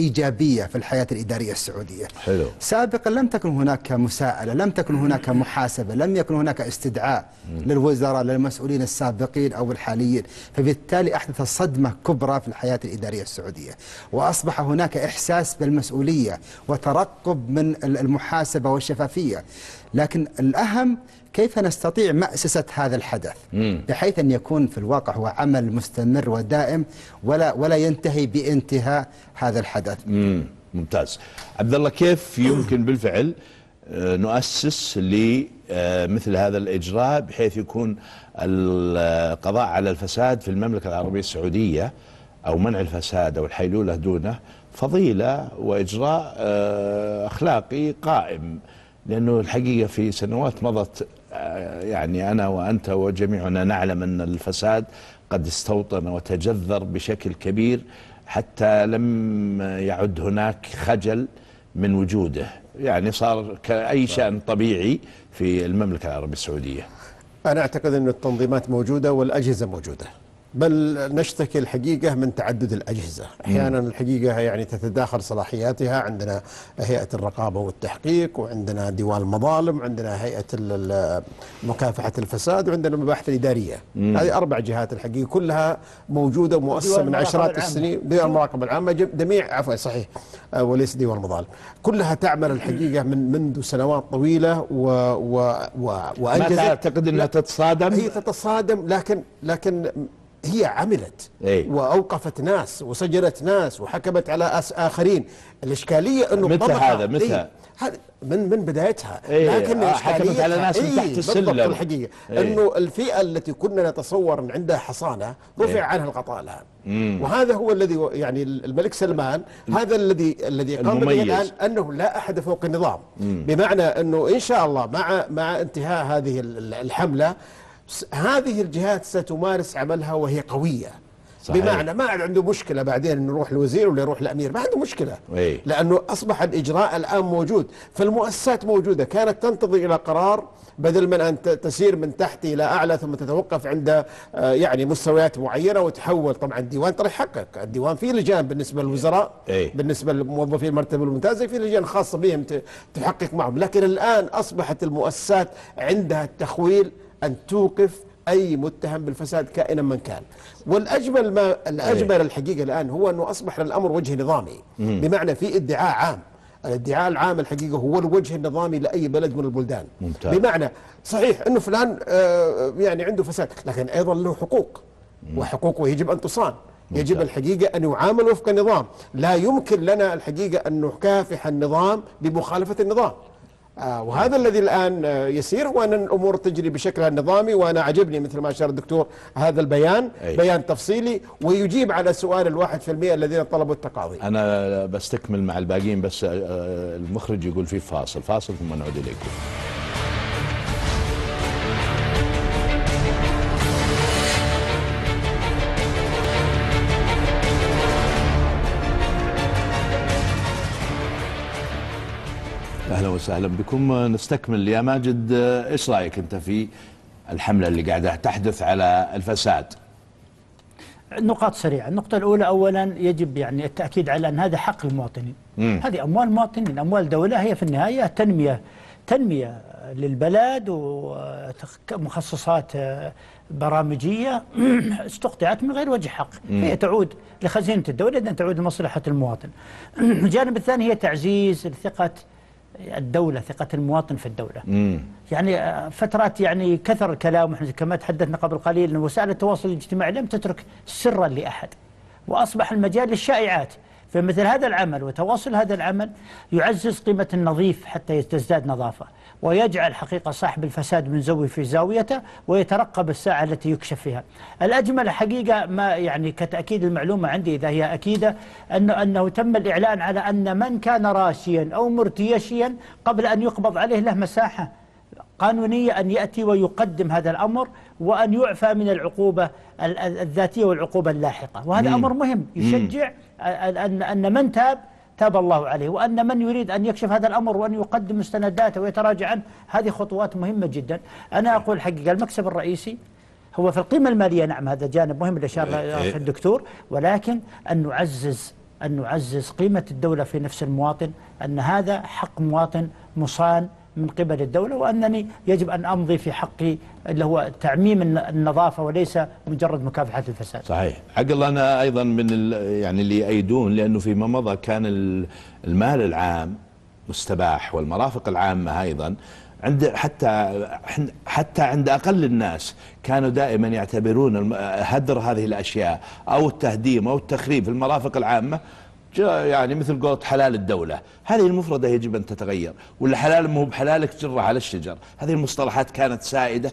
إيجابية في الحياة الإدارية السعودية. حلو. سابقا لم تكن هناك مساءلة، لم تكن هناك محاسبة، لم يكن هناك استدعاء للوزراء للمسؤولين السابقين أو الحاليين، فبالتالي أحدث صدمة كبرى في الحياة الإدارية السعودية، وأصبح هناك إحساس بالمسؤولية وترقب من المحاسبة والشفافية. لكن الأهم كيف نستطيع مأسسة هذا الحدث بحيث أن يكون في الواقع هو عمل مستمر ودائم ولا ولا ينتهي بانتهاء هذا الحدث. ممتاز. عبد الله، كيف يمكن بالفعل نؤسس لمثل هذا الإجراء بحيث يكون القضاء على الفساد في المملكة العربية السعودية أو منع الفساد أو الحيلولة دونه فضيلة وإجراء أخلاقي قائم؟ لأنه الحقيقة في سنوات مضت يعني أنا وأنت وجميعنا نعلم أن الفساد قد استوطن وتجذر بشكل كبير حتى لم يعد هناك خجل من وجوده، يعني صار كأي شأن طبيعي في المملكة العربية السعودية. أنا أعتقد أن التنظيمات موجودة والأجهزة موجودة، بل نشتكي الحقيقة من تعدد الأجهزة. أحيانا الحقيقة يعني تتداخل صلاحياتها، عندنا هيئة الرقابة والتحقيق، وعندنا ديوان المظالم، عندنا هيئة مكافحة الفساد، وعندنا المباحث الإدارية. هذه أربع جهات الحقيقة كلها موجودة ومؤسسة من عشرات السنين. ديوان المراقبة العامة جميع عفوا صحيح وليس ديوان المظالم، كلها تعمل الحقيقة من منذ سنوات طويلة و و و وأنجزت. ما تعتقد أنها تتصادم؟ هي تتصادم، لكن لكن هي عملت. أي. واوقفت ناس وسجلت ناس وحكمت على اخرين. الاشكاليه انه مثل هذا مثل من من بدايتها. أيه. لكن آه حكمت على ناس من تحت السلم الحقيقه. أيه. انه الفئه التي كنا نتصور ان عندها حصانه رفع. أيه. عنها الغطاء الان. مم. وهذا هو الذي يعني الملك سلمان هذا الذي الذي قام به الان، انه لا احد فوق النظام. مم. بمعنى انه ان شاء الله مع مع انتهاء هذه الحمله هذه الجهات ستمارس عملها وهي قوية. صحيح. بمعنى ما عنده مشكلة بعدين أن يروح الوزير ولا يروح الأمير، ما عنده مشكلة. أي. لأنه أصبح الإجراء الآن موجود، فالمؤسسات موجودة. كانت تنتظر إلى قرار بدل من أن تسير من تحت إلى أعلى ثم تتوقف عند يعني مستويات معينة وتحول. طبعا الديوان ترى يحقق، الديوان فيه لجان بالنسبة للوزراء. أي. بالنسبة لموظفي المرتبة الممتازة فيه لجان خاصة بهم تحقق معهم، لكن الآن أصبحت المؤسسات عندها التحويل أن توقف أي متهم بالفساد كائنا من كان. والأجمل ما الأجمل الحقيقة الآن هو أنه أصبح للأمر وجه نظامي. مم. بمعنى في ادعاء عام، الادعاء العام الحقيقة هو الوجه النظامي لأي بلد من البلدان. ممتاز. بمعنى صحيح أنه فلان آه يعني عنده فساد، لكن أيضا له حقوق. مم. وحقوقه يجب أن تصان. ممتاز. يجب الحقيقة أن يعامل وفق النظام، لا يمكن لنا الحقيقة أن نكافح النظام بمخالفة النظام. آه وهذا الذي الآن آه يسير، وأن الأمور تجري بشكلها النظامي. وأنا عجبني مثل ما أشار الدكتور هذا البيان. أي. بيان تفصيلي ويجيب على سؤال الواحد في المئة الذين طلبوا التقاضي. أنا بستكمل مع الباقيين، بس آه المخرج يقول في فاصل فاصل ثم نعود إليكم. أهلا وسهلا بكم. نستكمل. يا ماجد، إيش رأيك أنت في الحملة اللي قاعدة تحدث على الفساد؟ نقاط سريعة. النقطة الأولى، أولا يجب يعني التأكيد على أن هذا حق المواطنين. مم. هذه أموال مواطنين، أموال دولة، هي في النهاية تنمية تنمية للبلد ومخصصات برامجية استقطعت من غير وجه حق، هي تعود لخزينة الدولة، إذن تعود لمصلحة المواطن. الجانب الثاني هي تعزيز ثقة الدولة، ثقة المواطن في الدولة. مم. يعني فترات يعني كثر الكلام، ونحن كما تحدثنا قبل قليل أن وسائل التواصل الاجتماعي لم تترك سرا لأحد، وأصبح المجال للشائعات. فمثل هذا العمل وتواصل هذا العمل يعزز قيمة النظيف حتى تزداد نظافة، ويجعل حقيقة صاحب الفساد منزوي في زاويته ويترقب الساعة التي يكشف فيها. الأجمل حقيقة ما يعني كتأكيد المعلومة عندي إذا هي أكيدة أنه, أنه تم الإعلان على أن من كان راشيا أو مرتيشيا قبل أن يقبض عليه له مساحة قانونية أن يأتي ويقدم هذا الأمر وأن يعفى من العقوبة الذاتية والعقوبة اللاحقة، وهذا مم. أمر مهم يشجع أن أن من تاب تاب الله عليه، وأن من يريد أن يكشف هذا الأمر وأن يقدم مستنداته ويتراجع عنه، هذه خطوات مهمة جدا. أنا أقول حقيقة المكسب الرئيسي هو في القيمة المالية، نعم هذا جانب مهم اللي أشار له الدكتور، ولكن أن نعزز أن نعزز قيمة الدولة في نفس المواطن، أن هذا حق مواطن مصان من قبل الدولة، وأنني يجب أن أمضي في حقي اللي هو تعميم النظافة وليس مجرد مكافحة الفساد. صحيح. عقل أنا أيضا من يعني اللي يؤيدون، لأنه فيما مضى كان المال العام مستباح والمرافق العامة أيضا عند حتى حتى عند أقل الناس كانوا دائما يعتبرون هدر هذه الأشياء أو التهديم أو التخريب في المرافق العامة يعني مثل قولة حلال الدولة. هذه المفردة يجب أن تتغير، ولا حلال مو بحلالك جره على الشجر. هذه المصطلحات كانت سائدة.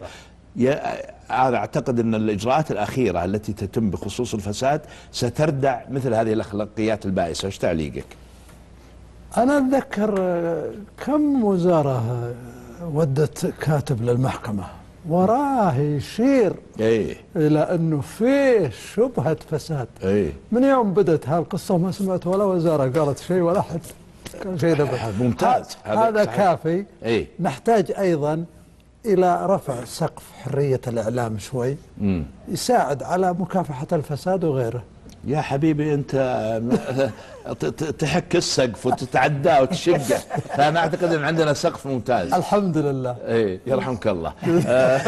أنا أعتقد أن الإجراءات الأخيرة التي تتم بخصوص الفساد ستردع مثل هذه الأخلاقيات البائسة. إيش تعليقك؟ أنا أتذكر كم وزارة ودت كاتب للمحكمة وراه يشير أيه. إلى أنه فيه شبهة فساد. أيه. من يوم بدأت هالقصة ما سمعت ولا وزارة قالت شيء ولا أحد كان شيء ذبح. ممتاز. هذا كافي. أيه. نحتاج أيضا إلى رفع سقف حرية الإعلام شوي م. يساعد على مكافحة الفساد وغيره. يا حبيبي أنت تحك السقف وتتعداه وتشقه، فأنا أعتقد أن عندنا سقف ممتاز الحمد لله. إيه يرحمك الله. آه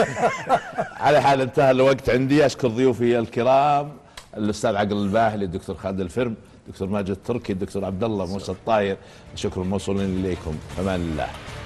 على حال انتهى الوقت عندي. أشكر ضيوفي الكرام الأستاذ عقل الباهلي، الدكتور خالد الفرم، الدكتور ماجد التركي، الدكتور عبد الله موسى الطاير. شكرا موصولين إليكم. أمان الله.